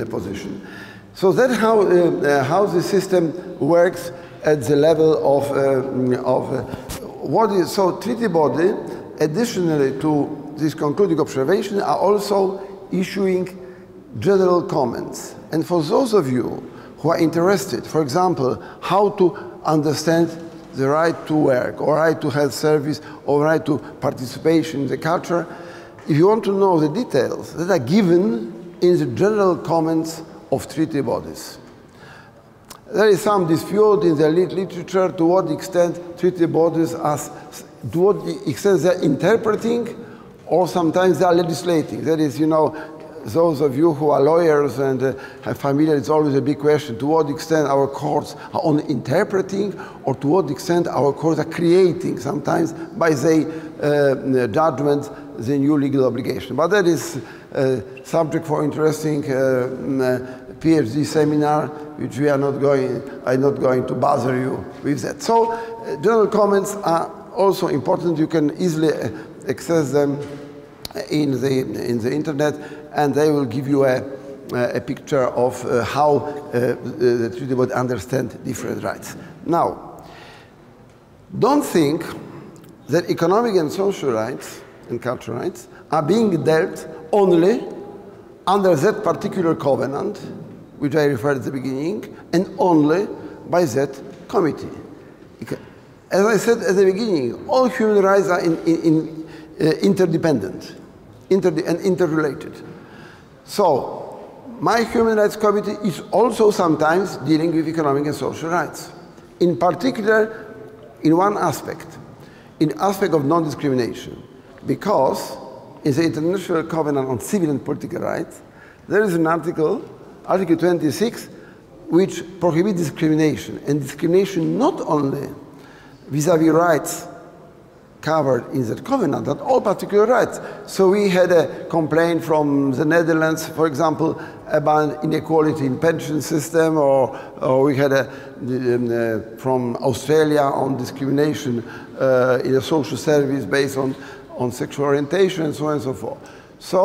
position. So that's how the system works at the level of what is. So treaty body, additionally to this concluding observation, are also issuing general comments. And for those of you who are interested, for example, how to understand the right to work, or right to health service, or right to participation in the culture, if you want to know the details that are given in the general comments of treaty bodies. There is some dispute in the literature to what extent treaty bodies are, to what extent they are interpreting, or sometimes they are legislating. That is, you know, those of you who are lawyers and are familiar, it's always a big question, to what extent our courts are only interpreting, or to what extent our courts are creating, sometimes by their judgments, the new legal obligation. But that is a subject for interesting PhD seminar, which I'm not going to bother you with that. So general comments are also important. You can easily access them in the internet, and they will give you a picture of how the treaty would understand different rights. Now, don't think that economic and social rights and cultural rights are being dealt only under that particular covenant, which I referred at the beginning, and only by that committee. As I said at the beginning, all human rights are interdependent and interrelated. So, my Human Rights Committee is also sometimes dealing with economic and social rights. In particular, in one aspect, in aspect of non-discrimination, because in the International Covenant on Civil and Political Rights, there is an article, Article 26, which prohibits discrimination, and discrimination not only vis-à-vis rights covered in that covenant, but all particular rights. So we had a complaint from the Netherlands, for example, about inequality in pension system, or we had from Australia on discrimination in a social service based on sexual orientation, and so on and so forth. So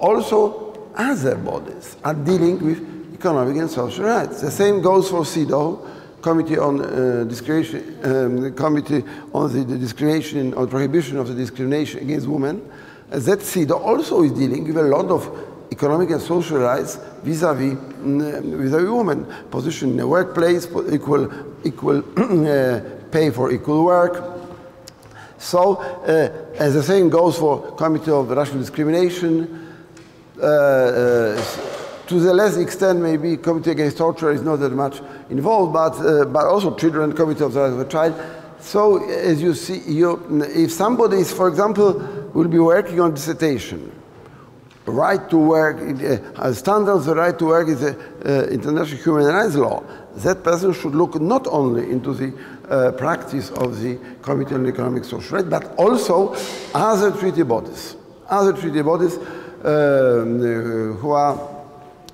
also other bodies are dealing with economic and social rights. The same goes for CEDAW, Committee on Discrimination, Committee on the Discrimination or Prohibition of the Discrimination Against Women. That CEDAW also is dealing with a lot of economic and social rights vis-à-vis women. Position in the workplace, equal pay for equal work. So, as the same goes for Committee of Racial Discrimination, to the less extent maybe Committee Against Torture is not that much involved, but also Children, Committee of the Rights of the Child. So, as you see, if somebody is, for example, will be working on dissertation, right to work, standards of right to work is international human rights law. That person should look not only into the practice of the Committee on Economic Social Rights, but also other treaty bodies. Other treaty bodies who are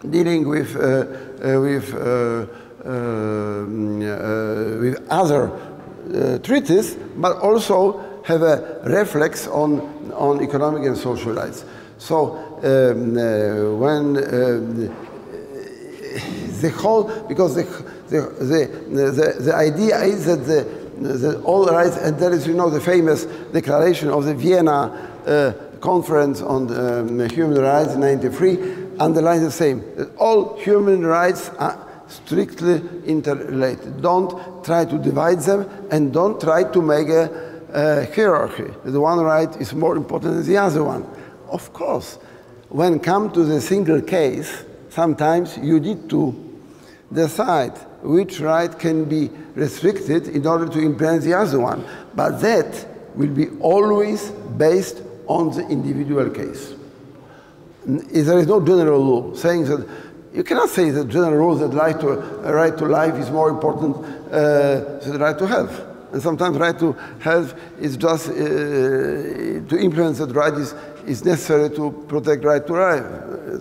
dealing with other treaties, but also have a reflex on economic and social rights. So when the whole, because the idea is that the all rights, and there is, you know, the famous declaration of the Vienna Conference on Human Rights, 93, underlines the same. That all human rights are strictly interrelated. Don't try to divide them, and don't try to make a hierarchy. The one right is more important than the other one. Of course, when come to the single case, sometimes you need to decide which right can be restricted in order to implement the other one. But that will be always based on the individual case. There is no general rule saying that you cannot say the general rule that right to life is more important than the right to health. And sometimes right to health is just to implement that right is necessary to protect right to life.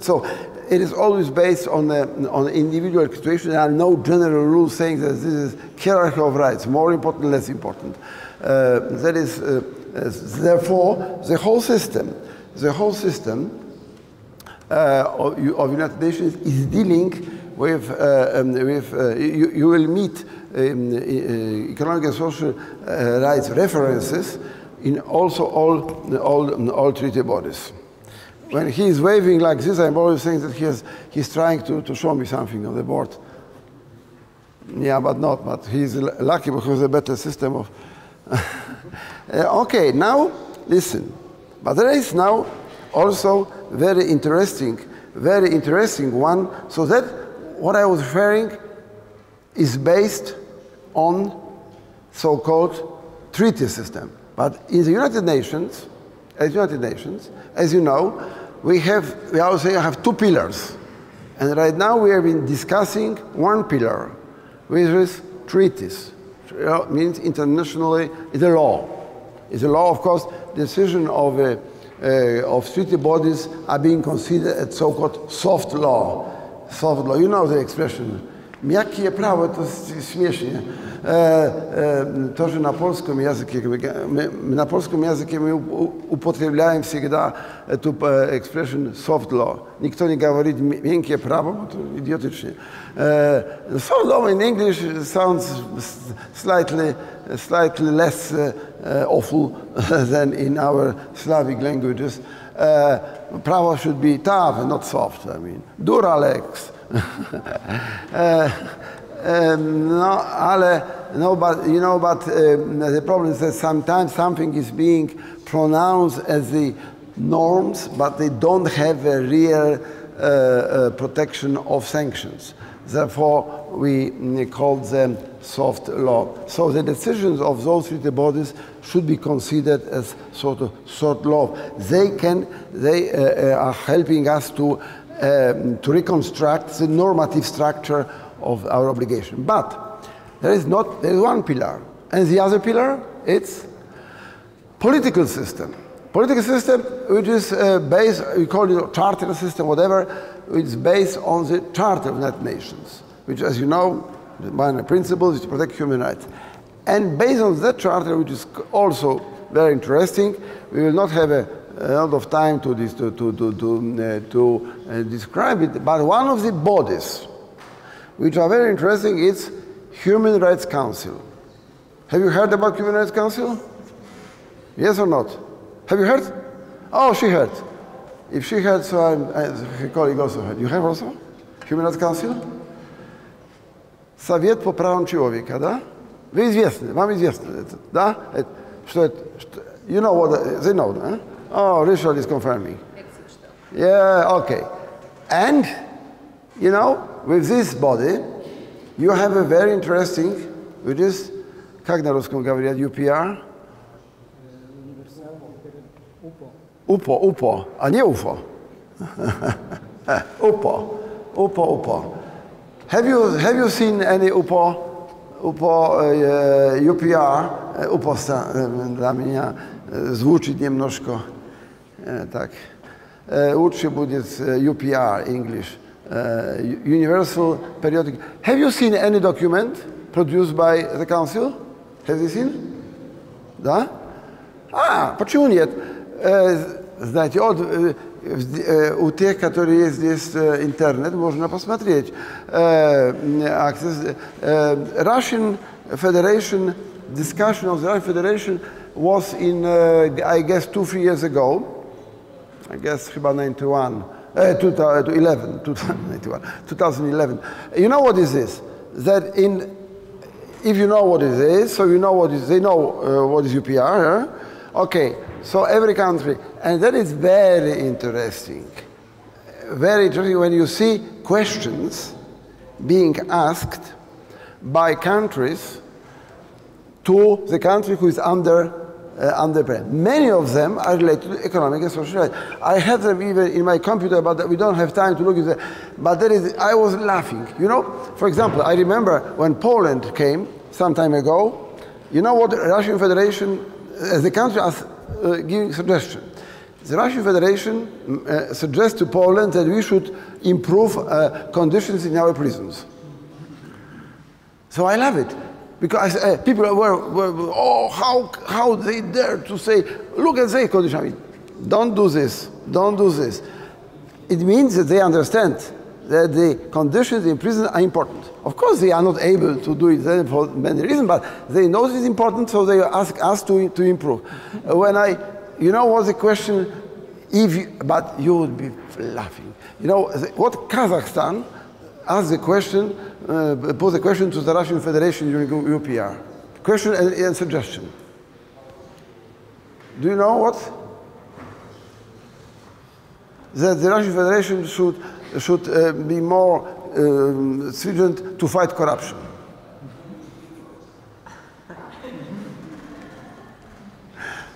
So it is always based on the individual situation. There are no general rules saying that this is hierarchy of rights, more important, less important. That is, therefore, the whole system of United Nations is dealing with, you will meet economic and social rights references in also all treaty bodies. When he is waving like this, I'm always saying that he's trying to show me something on the board. Yeah, but not, but he's lucky because a better system of... Okay, now, listen. But there is now also very interesting one, so that what I was referring is based on so-called treaty system. But in the United Nations, as you know, we also have two pillars. And right now we have been discussing one pillar, which is treaties. Means internationally, the law. It's a law, of course, decision of treaty bodies are being considered as so-called soft law. Soft law, you know the expression. Miakie prawo, to śmiesznie. To, że na polskim językiem upotrebiałem всегда эту expression soft law. Никто не говорит miękkie prawo, bo to idiotycznie. Soft law in English sounds slightly less awful than in our Slavic languages. Prawo should be tough, not soft, I mean. Duralex. The problem is that sometimes something is being pronounced as the norms, but they don't have a real protection of sanctions. Therefore, we call them soft law. So the decisions of those treaty bodies should be considered as sort of soft law. They are helping us to reconstruct the normative structure of our obligation. But there is one pillar. And the other pillar, it's political system. Political system, which is based, we call it charter system, whatever, which is based on the Charter of United Nations, which, as you know, the minor principle is to protect human rights. And based on that charter, which is also very interesting, we will not have a lot of time to describe it, but one of the bodies which are very interesting is Human Rights Council. Have you heard about Human Rights Council? Yes or not? Have you heard? Oh, she heard. If she heard, so her colleague also heard. You have also? Human Rights Council? Совет по правам человека, да? Вы известны, вам известно это, да? Что это? You know what, they know, huh? Oh, Richard is confirming. Yeah, okay. And, you know, with this body, you have a very interesting, which is, как на русском говорят, UPR? УПО. УПО, а не УФО. UPA. Have you seen any UPR dla mnie złóczyć niemnożko tak. Uczy będzie UPR English Universal Periodic. Have you seen any document produced by the Council? Have you seen? Da? Почему нет? Знаете, у тех, которые есть здесь интернет, можно посмотреть. Russian Federation, discussion of the Russian Federation was in, I guess, 2-3 years ago. I guess, 2011. You know what is this? That in, if you know what it is, so you know what is, they know what is UPR, huh? Okay. So every country, and that is very interesting. Very interesting when you see questions being asked by countries to the country who is under pressure. Many of them are related to economic and social rights. I have them even in my computer, but we don't have time to look at that. But that is, I was laughing. You know, for example, I remember when Poland came some time ago. You know what the Russian Federation, as the country, as giving suggestion. The Russian Federation suggests to Poland that we should improve conditions in our prisons. So I love it, because people were oh, how they dare to say, look at their condition. I mean, don't do this, don't do this. It means that they understand that the conditions in prison are important. Of course, they are not able to do it for many reasons, but they know it's important, so they ask us to improve. When I, you know, was the question, if you, but you would be laughing. You know, what Kazakhstan asked the question, posed the question to the Russian Federation during UPR. Question and suggestion. Do you know what? That the Russian Federation should be more stringent to fight corruption.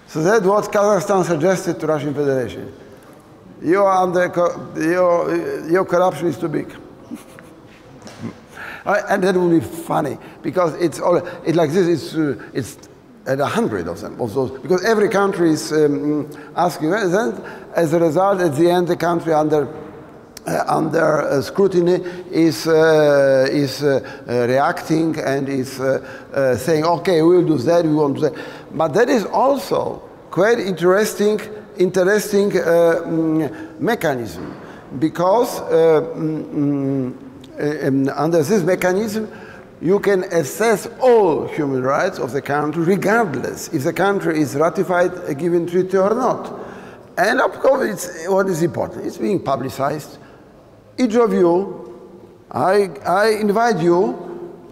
So that's what Kazakhstan suggested to Russian Federation. Your corruption is too big. And that would be funny, because it's all, it's like this, it's at 100 of them, of those, because every country is asking, and then as a result, at the end, the country under scrutiny is reacting and is saying, okay, we'll do that, we won't do that. But that is also quite interesting mechanism, because under this mechanism, you can assess all human rights of the country, regardless if the country is ratified a given treaty or not. And of course, it's what is important. It's being publicized. Each of you, I invite you,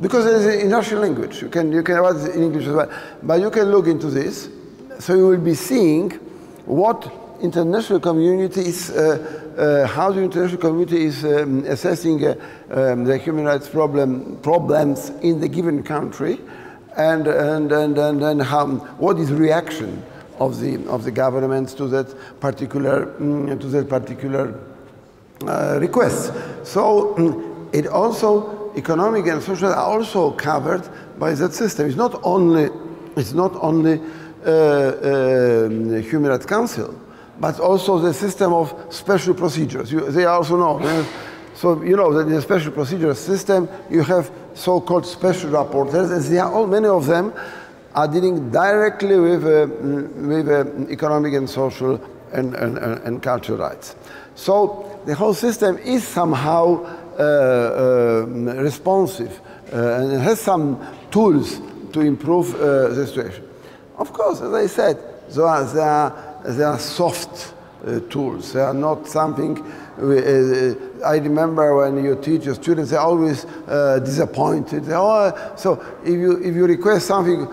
because there is an international language. You can write in English as well, but you can look into this. So you will be seeing what international community is, how the international community is assessing the human rights problems in the given country, and how, what is reaction of the governments to that particular requests. So it also, economic and social are also covered by that system. It's not only the Human Rights Council, but also the system of special procedures. They also know. So you know that in the special procedure system, you have so-called special rapporteurs, and they are all, many of them are dealing directly with economic and social and cultural rights. So the whole system is somehow responsive and it has some tools to improve the situation. Of course, as I said, there are soft tools. They are not something. I remember when you teach your students, they're always disappointed. So if you request something,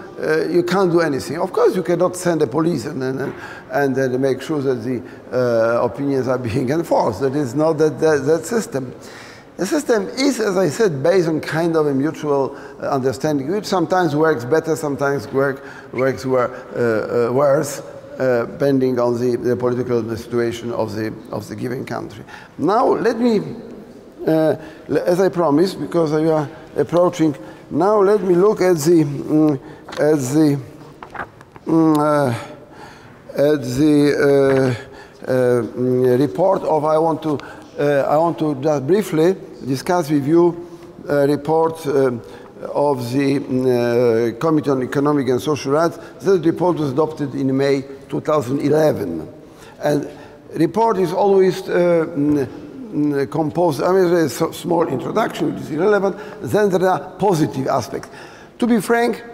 you can't do anything. Of course, you cannot send the police and make sure that the opinions are being enforced. That is not that system. The system is, as I said, based on kind of a mutual understanding, which sometimes works better, sometimes works worse. depending on the political situation of the given country. Now let me, as I promised, because we are approaching, now let me look at the report of, I want to just briefly discuss with you a report of the Committee on Economic and Social Rights. That report was adopted in May 2011. And report is always composed, I mean, there is a small introduction, which is irrelevant, then there are positive aspects. To be frank,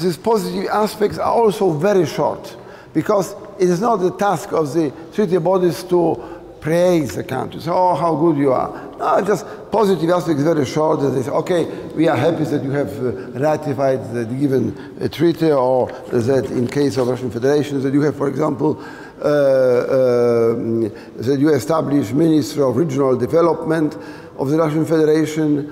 these positive aspects are also very short, because it is not the task of the treaty bodies to praise the countries. Oh, how good you are. No, just positive aspects, very short. They say, okay, we are happy that you have ratified the given treaty, or that in case of Russian Federation, that you have, for example, that you establish Minister of Regional Development of the Russian Federation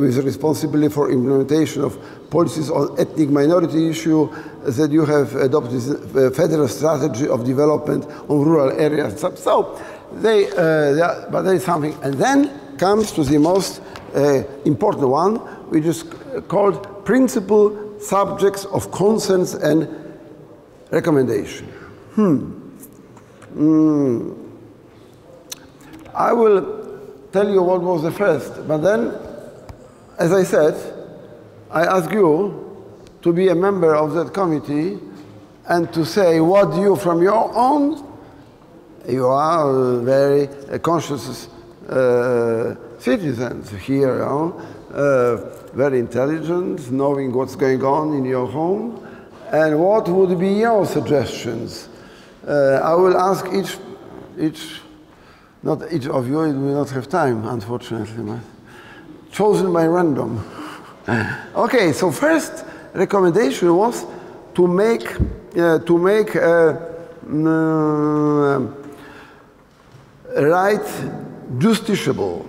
with responsibility for implementation of policies on ethnic minority issue, that you have adopted a federal strategy of development on rural areas. So but there is something. And then comes to the most important one, which is called Principal Subjects of Concerns and Recommendation. I will tell you what was the first, but then, as I said, I ask you to be a member of that committee and to say what you, from your own, you are very conscious citizens here, you know, very intelligent, knowing what's going on in your home, and what would be your suggestions. I will ask each, not each of you, it will not have time, unfortunately, but chosen by random. Okay, so first recommendation was to make right justiciable.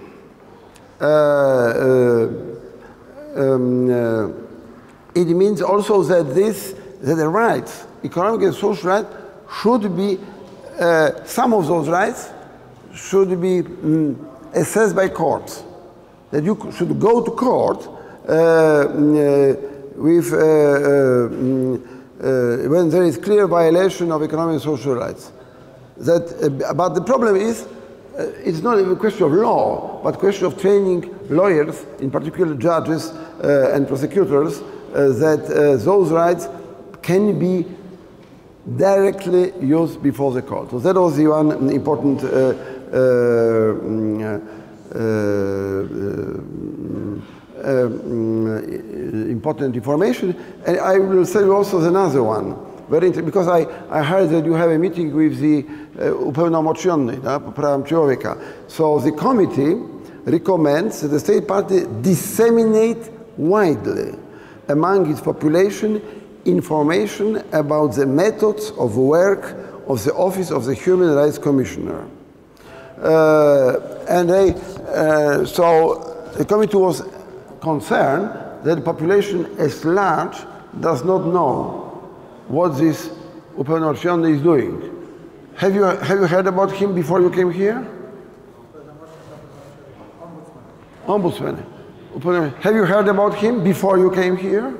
It means also that the rights, economic and social rights, should be, some of those rights should be assessed by courts. That you should go to court when there is clear violation of economic and social rights. That, but the problem is, it's not even a question of law, but a question of training lawyers, in particular judges and prosecutors, that those rights can be directly used before the court. So that was the one important important information. And I will say also another one, very interesting, because I heard that you have a meeting with the Upełnomocniony, po prawach człowieka. So the committee recommends that the state party disseminate widely among its population information about the methods of work of the Office of the Human Rights Commissioner. So the committee was concerned that the population as large does not know what this Upełnomocniony is doing. Have you heard about him before you came here? Ombudsman. Have you heard about him before you came here?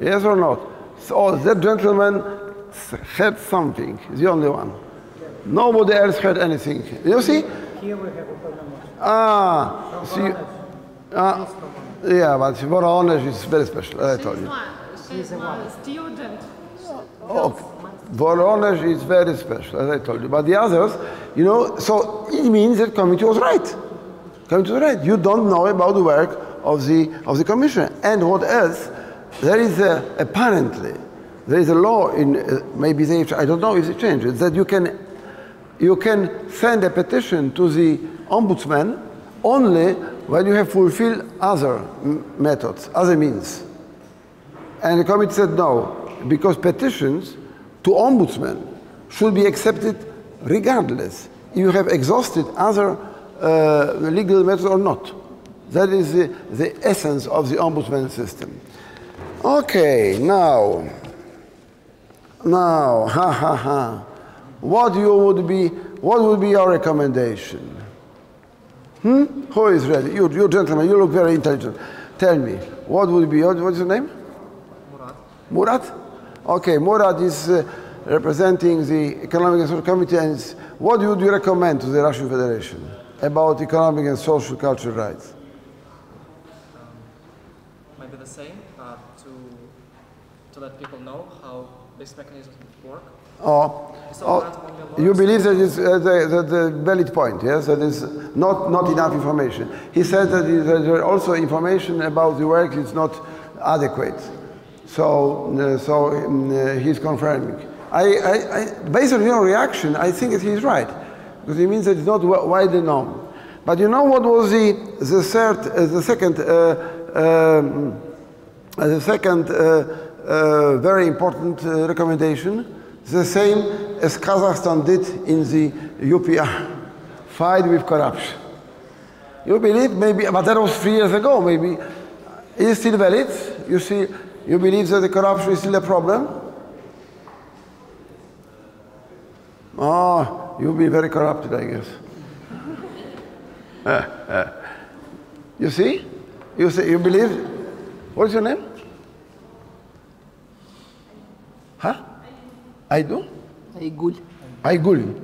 Yes or not? So that gentleman had something, the only one. Nobody else had anything. You see? Here we have Upełnomocniony. Ah, so you, yeah, but Voronezh is very special, I told you. She's a student. Oh, Voronezh is very special, as I told you. But the others, you know, so it means that committee was right. Committee was right. You don't know about the work of the commissioner. And what else? There is apparently there is a law in maybe they, I don't know if it changes, that you can send a petition to the ombudsman only when you have fulfilled other methods, other means. And the committee said no, because petitions to ombudsman should be accepted regardless if you have exhausted other legal methods or not. That is the essence of the ombudsman system. Okay, now, Now, what would be your recommendation? Who is ready? You gentlemen, you look very intelligent. Tell me, what would be, what's your name? Murad. Murad? Okay, Murad is representing the Economic and Social Committee, and what would you recommend to the Russian Federation about economic and social cultural rights? Maybe the same, to let people know how this mechanism work. You believe that it's the valid point, yes? That is not enough information. He said that there also information about the work is not adequate. So, he's confirming. Based on your reaction, I think that he's right, because it means that it's not widely known. But you know what was the second very important recommendation? The same as Kazakhstan did in the UPR, fight with corruption. You believe maybe, but that was 3 years ago. Maybe it is still valid. You see. You believe that the corruption is still a problem? Oh, you'll be very corrupted, I guess. You see? You say you believe? What's your name? Huh? Aydul? Aygul. Aygul.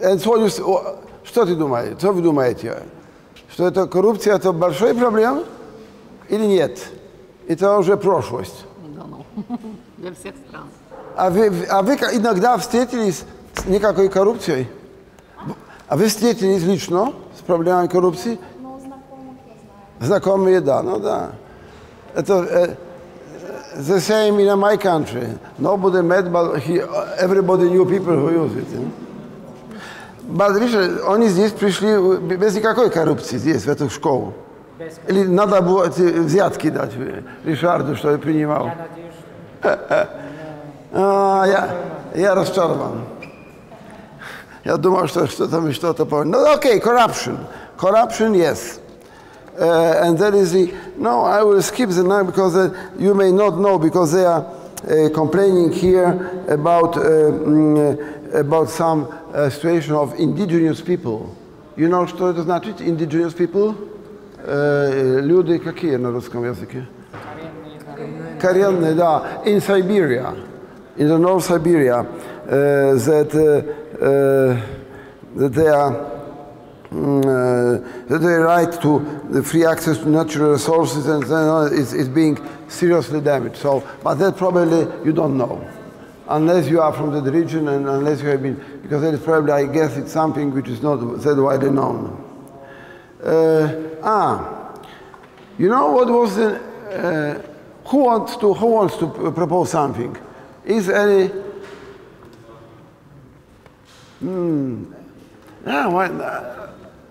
And so you say, что ты думаешь? Что вы думаете? Что это коррупция, это большой проблем или нет? Это уже прошлость. Для всех стран. А вы иногда встретились с никакой коррупцией? А вы встретились лично с проблемой коррупции? Ну, знакомых я знаю. Знакомые, да, ну да. Это the same in my country. Nobody met, but everybody knew people who use it. But, Richard, они здесь пришли без никакой коррупции, здесь, в эту школу. Или надо было взятки дать Ришарду, что я принимал? Я расчарован. Я думал, что там что-то... No, okay, corruption. Corruption, yes. And that is the... No, I will skip the name because you may not know, because they are complaining here about some situation of indigenous people. You know, что это значит, indigenous people? Люди какие на русском языке? Коренные, да. In Siberia, in the North Siberia, that their right to the free access to natural resources and is being seriously damaged. So, but that probably you don't know, unless you are from that region and unless you have been, because that is probably, I guess, it's something which is not that widely known. You know what was the, who wants to propose something? Is any?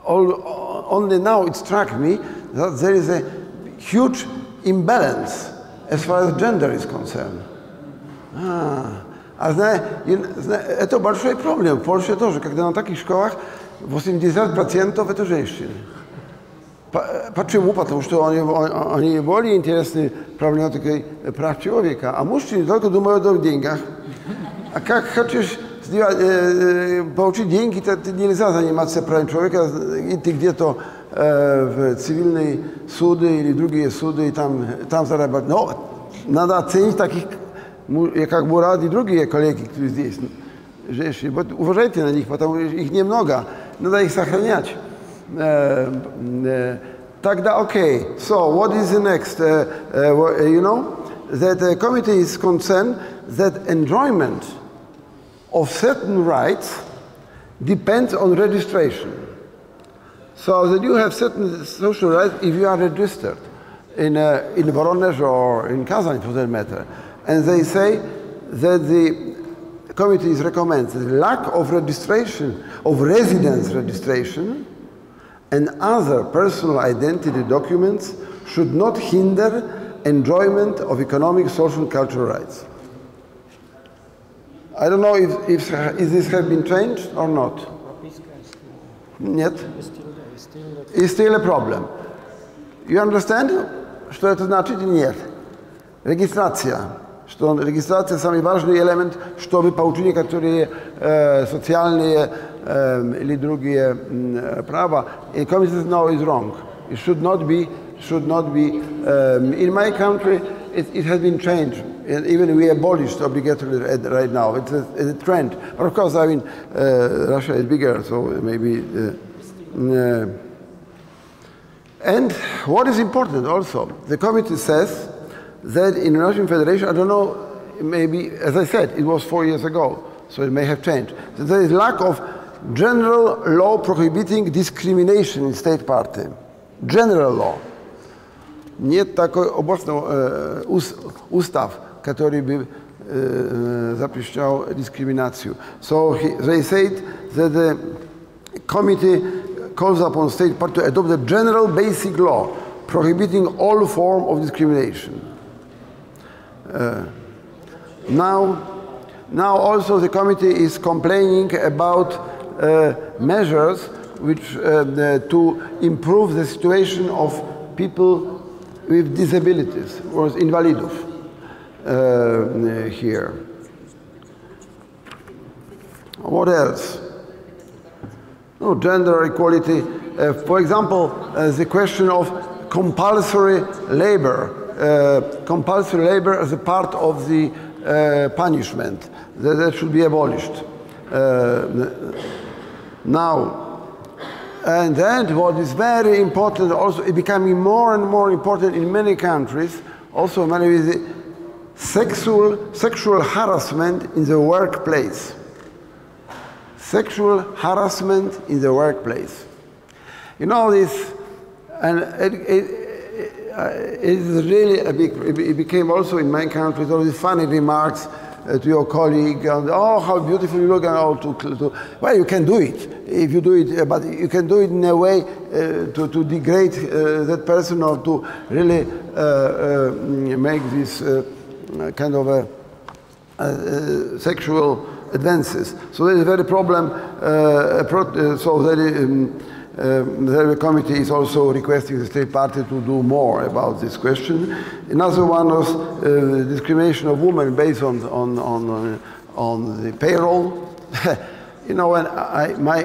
Only now it struck me that there is a huge imbalance as far as gender is concerned. Это большой проблем в Польше тоже, когда на таких школах 80% это женщины. Почему? Потому что они более интересны проблематикой прав человека, а мужчины только думают о деньгах. А как хочешь получить деньги, то нельзя заниматься правами человека, и ты где-то в цивильные суды или другие суды, и там зарабатывать. Но надо оценить таких, как Мурад и другие коллеги, кто здесь. Женщины. Вот уважайте на них, потому что их немного, надо их сохранять. Тогда, okay, so what is the next? You know, that the committee is concerned that enjoyment of certain rights depends on registration. So that you have certain social rights if you are registered in Voronezh or in Kazan, for that matter. And they say that the committee recommends the lack of registration, of residence registration, and other personal identity documents should not hinder enjoyment of economic, social, and cultural rights. I don't know if this has been changed or not. Нет. It's still a problem. You understand? Что это значит? Нет. Регистрация. что регистрация – самый важный элемент, чтобы получили которые социальные или другие права. And communism now is wrong. It should not be. In my country, it has been changed. And even we abolished obligatory right now. It's a trend. Of course, I mean, Russia is bigger, so maybe. And what is important also, the committee says that in Russian Federation, I don't know, maybe, as I said, it was 4 years ago, so it may have changed. So there is lack of general law prohibiting discrimination in state party. General law. Нет такой областного устав, который бы запрещал дискриминацию. So they said that the committee calls upon state party to adopt a general basic law prohibiting all form of discrimination. Now also the committee is complaining about measures which to improve the situation of people with disabilities, or invalidów here. What else? No, gender equality. For example, the question of compulsory labor as a part of the punishment. That should be abolished. Now. And then what is very important also, it's becoming more and more important in many countries, also many with sexual harassment in the workplace. Sexual harassment in the workplace. You know this, and it is really a big, it became also in my country, all these funny remarks to your colleague, and, oh, how beautiful you look, and all well, you can do it if you do it, but you can do it in a way to degrade that person or to really make this kind of sexual advances. So that is very problem. So that the committee is also requesting the state party to do more about this question. Another one was discrimination of women based on the payroll. You know, when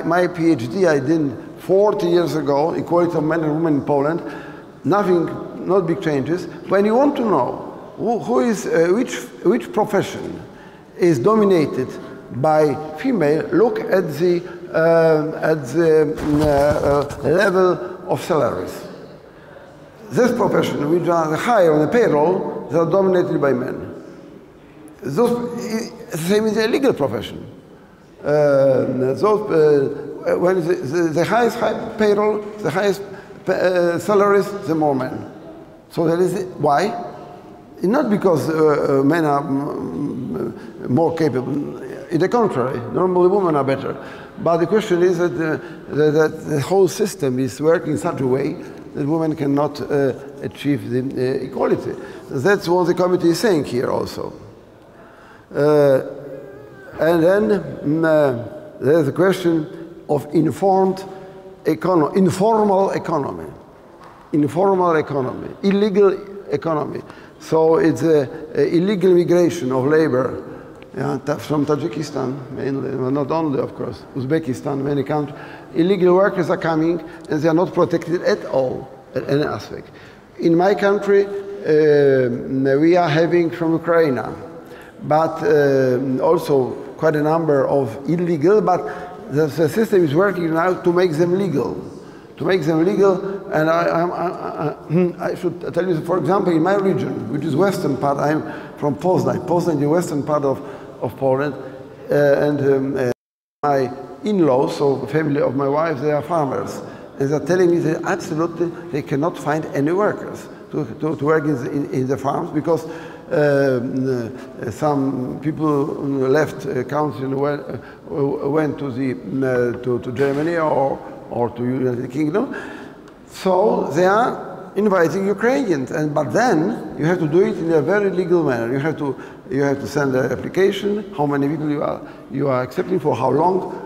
my PhD I did 40 years ago, equality of men and women in Poland, nothing, not big changes. When you want to know who is which profession is dominated by female, look at the level of salaries. This profession, which are higher on the payroll, they are dominated by men. Those, same is the legal profession. When the highest payroll, the highest salaries, the more men. So that is why, not because men are more capable. In the contrary, normally women are better. But the question is that the whole system is working in such a way that women cannot achieve the equality. That's what the committee is saying here also. And then there's the question of informal economy, illegal economy. So it's illegal migration of labor. Yeah, from Tajikistan, mainly, not only, of course, Uzbekistan, many countries. Illegal workers are coming and they are not protected at all, at any aspect. In my country, we are having from Ukraine, but also quite a number of illegal, but the system is working now to make them legal. And I should tell you, for example, in my region, which is western part, I'm from Poznan. Poznan, the western part of Poland, and my in-laws, so family of my wife, they are farmers, and they're telling me that absolutely they cannot find any workers to work in the farms because some people left country and went to Germany or to United Kingdom. So they are inviting Ukrainians, but then you have to do it in a very legal manner. You have to send an application, how many people you are accepting, for how long,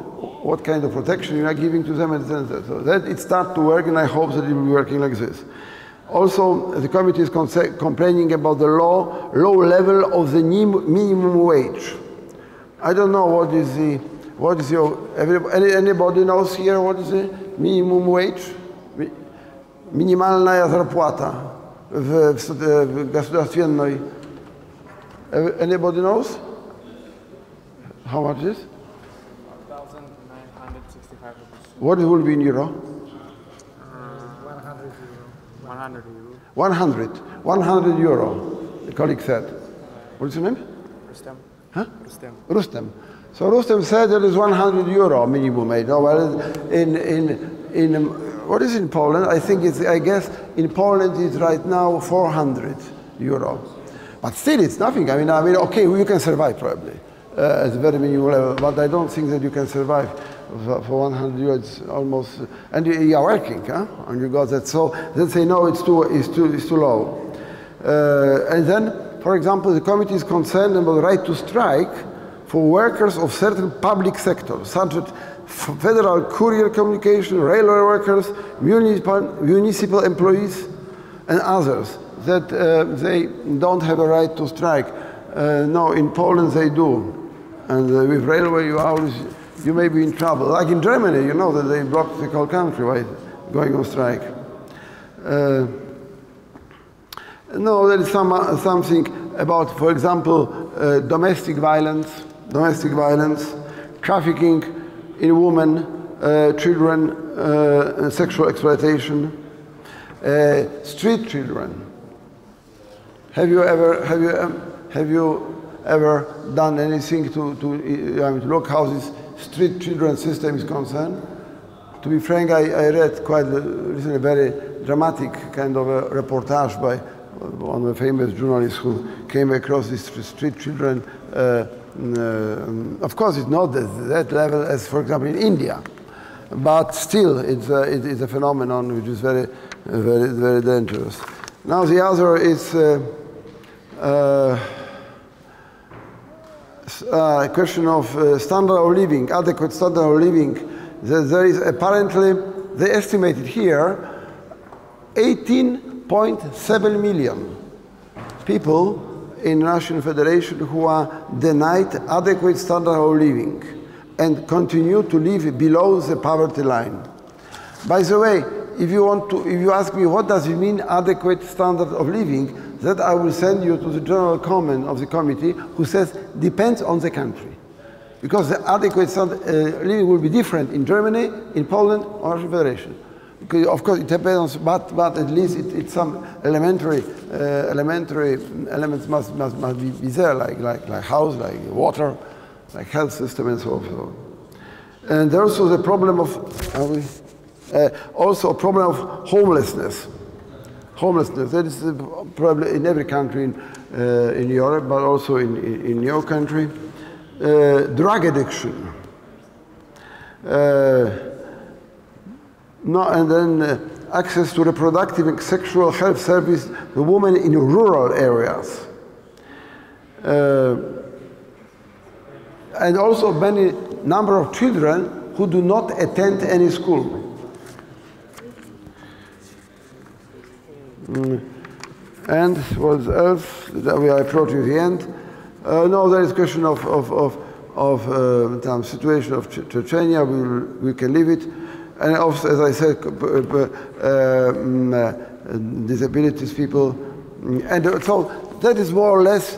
what kind of protection you are giving to them, and so that it starts to work, and I hope that it will be working like this. Also, the committee is complaining about the low level of the minimum wage. I don't know anybody knows here what is the minimum wage? Minimalna zarpłata w государственной. Anybody knows? How much is it? 1,965 rupees. What it will be in euro? 100 euro, the colleague said. What's your name? Rustem. Huh? Rustem. So Rustem said there is 100 euro minimum aid. No, well, in what is in Poland? I guess in Poland it's right now 400 euro. But still, it's nothing. I mean, okay, you can survive probably at the very minimum level, but I don't think that you can survive for 100 euro. It's almost, and you are working, huh? And you got that. So they say no, it's too low. And then, for example, the committee is concerned about the right to strike for workers of certain public sectors, such as federal courier communication, railway workers, municipal employees, and others. That they don't have a right to strike. No, in Poland they do, and with railway you may be in trouble. Like in Germany, you know that they blocked the whole country by going on strike. No, there is something about, for example, domestic violence, trafficking in women, children, sexual exploitation, street children. Have you ever done anything to look how this street children system is concerned? To be frank, I read quite recently a very dramatic kind of a reportage by one of the famous journalists who came across these street children. Of course, it's not that level as, for example, in India, but still, it is a phenomenon which is very, very, very dangerous. Now, the other is a question of standard of living, adequate standard of living. There is apparently, they estimated here, 18.7 million people in Russian Federation who are denied adequate standard of living and continue to live below the poverty line. By the way, if you ask me what does it mean adequate standard of living, that I will send you to the general comment of the committee who says depends on the country. Because the adequate standard living will be different in Germany, in Poland, or Russian Federation. Okay, of course it depends, but at least it's some elementary elements must be there, like house, like water, like health system, and so on. And there's also the problem of homelessness. Homelessness, that is probably in every country in Europe, but also in your country. Drug addiction. Access to reproductive and sexual health service to women in rural areas. And also many number of children who do not attend any school. And what else? That we are approaching the end. No, there is question of situation of Chechnya. We can leave it. And also, as I said, disabilities people. And so that is more or less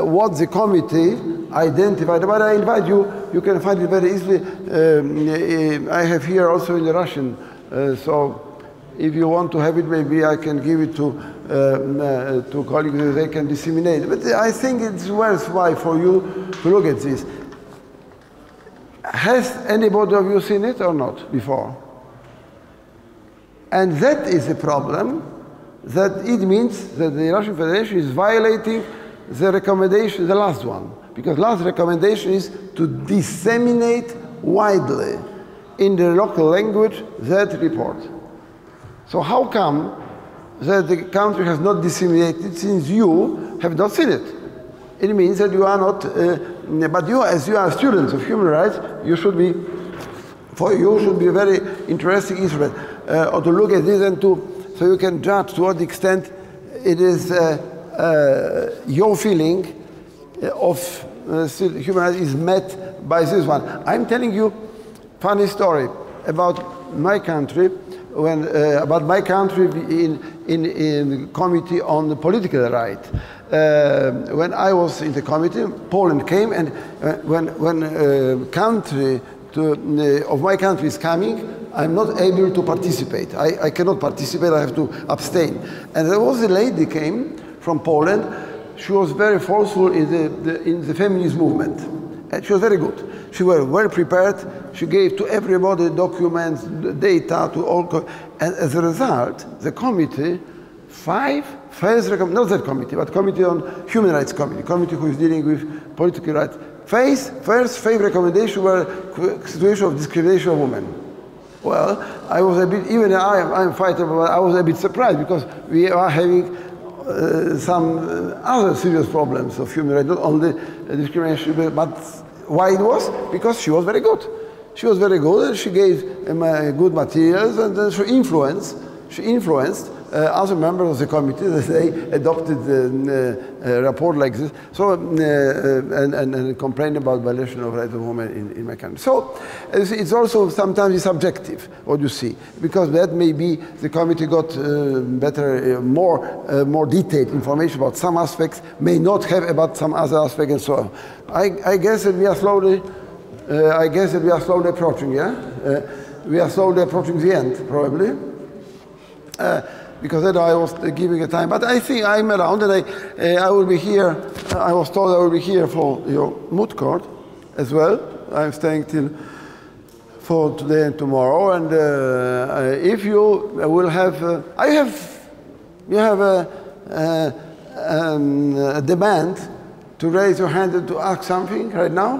what the committee identified. But I invite you. You can find it very easily. I have here also in the Russian. So. If you want to have it, maybe I can give it to colleagues and they can disseminate it. But I think it's worthwhile for you to look at this. Has anybody of you seen it or not before? And that is the problem, that it means that the Russian Federation is violating the recommendation, the last one. Because last recommendation is to disseminate widely in the local language that report. So how come that the country has not disseminated since you have not seen it? It means that you are not, but you, as you are students of human rights, you should be, for you should be a very interesting instrument to look at this and to so you can judge to what extent it is your feeling of human rights is met by this one. I'm telling you funny story about my country, when in committee on the political right. When I was in the committee, Poland came, and when country of my country is coming, I'm not able to participate. I cannot participate, I have to abstain. And there was a lady came from Poland. She was very forceful in the feminist movement. And she was very good. She was well prepared. She gave to everybody documents, data, to all. And as a result, the committee, not that committee, but Committee on Human Rights Committee, committee who is dealing with political rights, five recommendations were situation of discrimination of women. Well, I was a bit, even I'm fighting, but I was a bit surprised because we are having some other serious problems of human rights, not only discrimination, but why it was? Because she was very good. She was very good, and she gave good materials, and then she influenced other members of the committee that they adopted a report like this. So, and complained about violation of rights of women in my country. So, it's also sometimes subjective what you see, because that may be the committee got better, more detailed information about some aspects, may not have about some other aspects, and so on. I guess that we are slowly, approaching, yeah? We are slowly approaching the end, probably. Because then I was giving a time, but I think I'm around, and I will be here. I was told I will be here for your moot court as well. I'm staying till for today and tomorrow. And if you will have, you have a demand to raise your hand and to ask something right now.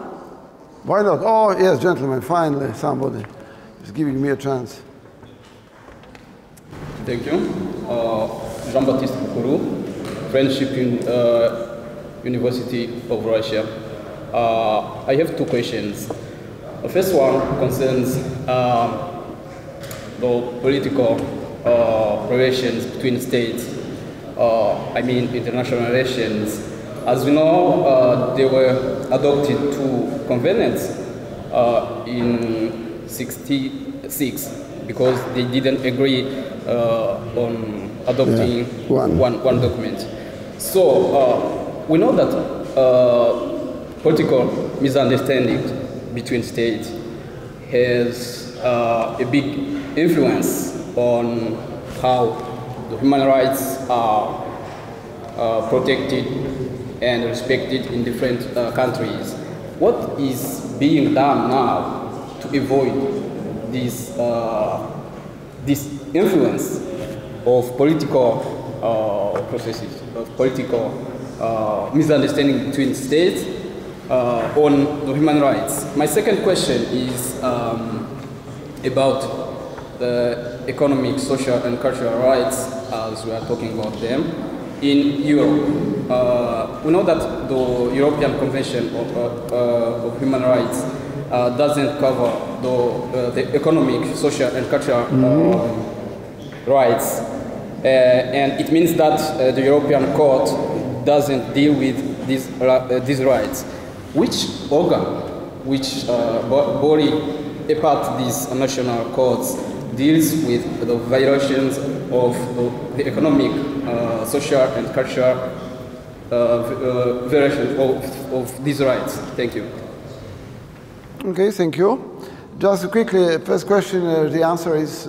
Why not? Oh yes, gentlemen, finally somebody is giving me a chance. Thank you. Jean-Baptiste Bukuru, Friendship University of Russia. I have two questions. The first one concerns the political relations between states, I mean international relations. As we know, there were adopted two conventions in '66 because they didn't agree on adopting one document. So we know that political misunderstanding between states has a big influence on how the human rights are protected and respected in different countries. What is being done now to avoid this this influence of political processes, of political misunderstanding between states on the human rights? My second question is about the economic, social, and cultural rights, as we are talking about them, in Europe. We know that the European Convention of Human Rights doesn't cover the economic, social, and cultural rights, and it means that the European Court doesn't deal with these rights. Which organ, which body, apart these national courts, deals with the violations of the economic, social, and cultural violations of these rights? Thank you. Okay, thank you. Just quickly, first question, the answer is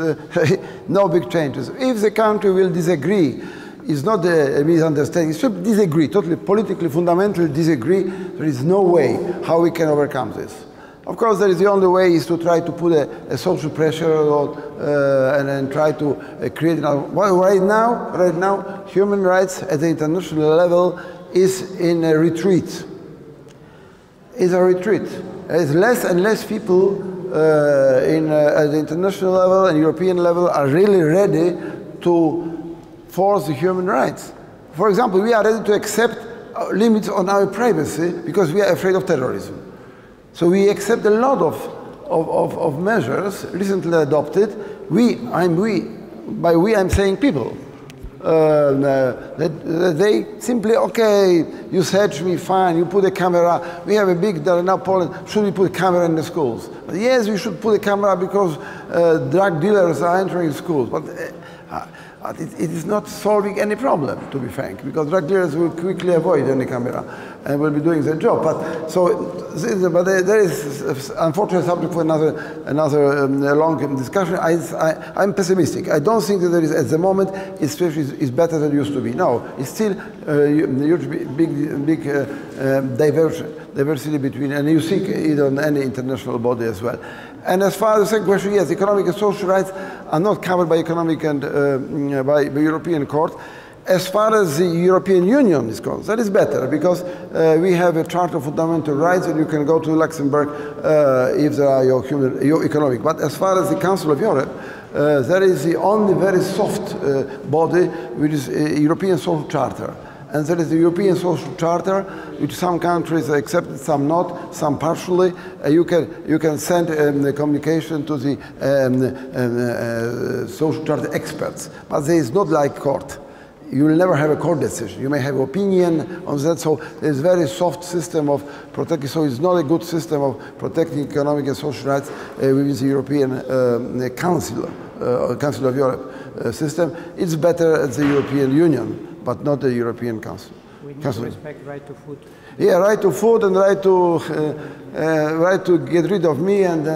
no big changes. If the country will disagree, it's not a misunderstanding, it should disagree, totally politically, fundamentally disagree. There is no way how we can overcome this. Of course, there is the only way is to try to put a social pressure or, and try to create another. Well, right now, human rights at the international level is in a retreat. It's a retreat. There's less and less people at the international level and European level are really ready to force the human rights. For example, we are ready to accept limits on our privacy because we are afraid of terrorism. So we accept a lot of measures recently adopted. We, I'm we, by we I'm saying people, that they simply, okay, you search me, fine, you put a camera, we have a big, there are now Poland, should we put a camera in the schools? But yes, we should put a camera because drug dealers are entering schools. But it is not solving any problem, to be frank, because drug dealers will quickly avoid any camera and will be doing their job. But so, but there is unfortunate subject for another long discussion. I'm pessimistic. I don't think that there is at the moment. It's better than it used to be. No, it's still huge, big diversity between, and you see it on any international body as well. And as far as the second question, yes, economic and social rights are not covered by economic and by European court. As far as the European Union is concerned, that is better because we have a Charter of Fundamental Rights, and you can go to Luxembourg if there are your economic. But as far as the Council of Europe, there is the only very soft body, which is a European Social Charter. And there is the European Social Charter, which some countries accepted, some not, some partially. You can send the communication to the Social Charter experts, but there is not like court. You will never have a court decision. You may have opinion on that. So there's very soft system of protecting. So it's not a good system of protecting economic and social rights within the European Council of Europe system. It's better at the European Union, but not the European Council. We need to respect right to food. Yeah, right to food and right to get rid of me and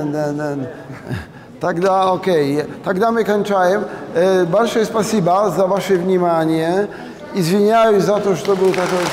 Тогда, окей, тогда мы кончаем. Большое спасибо за ваше внимание. Извиняюсь за то, что был такой...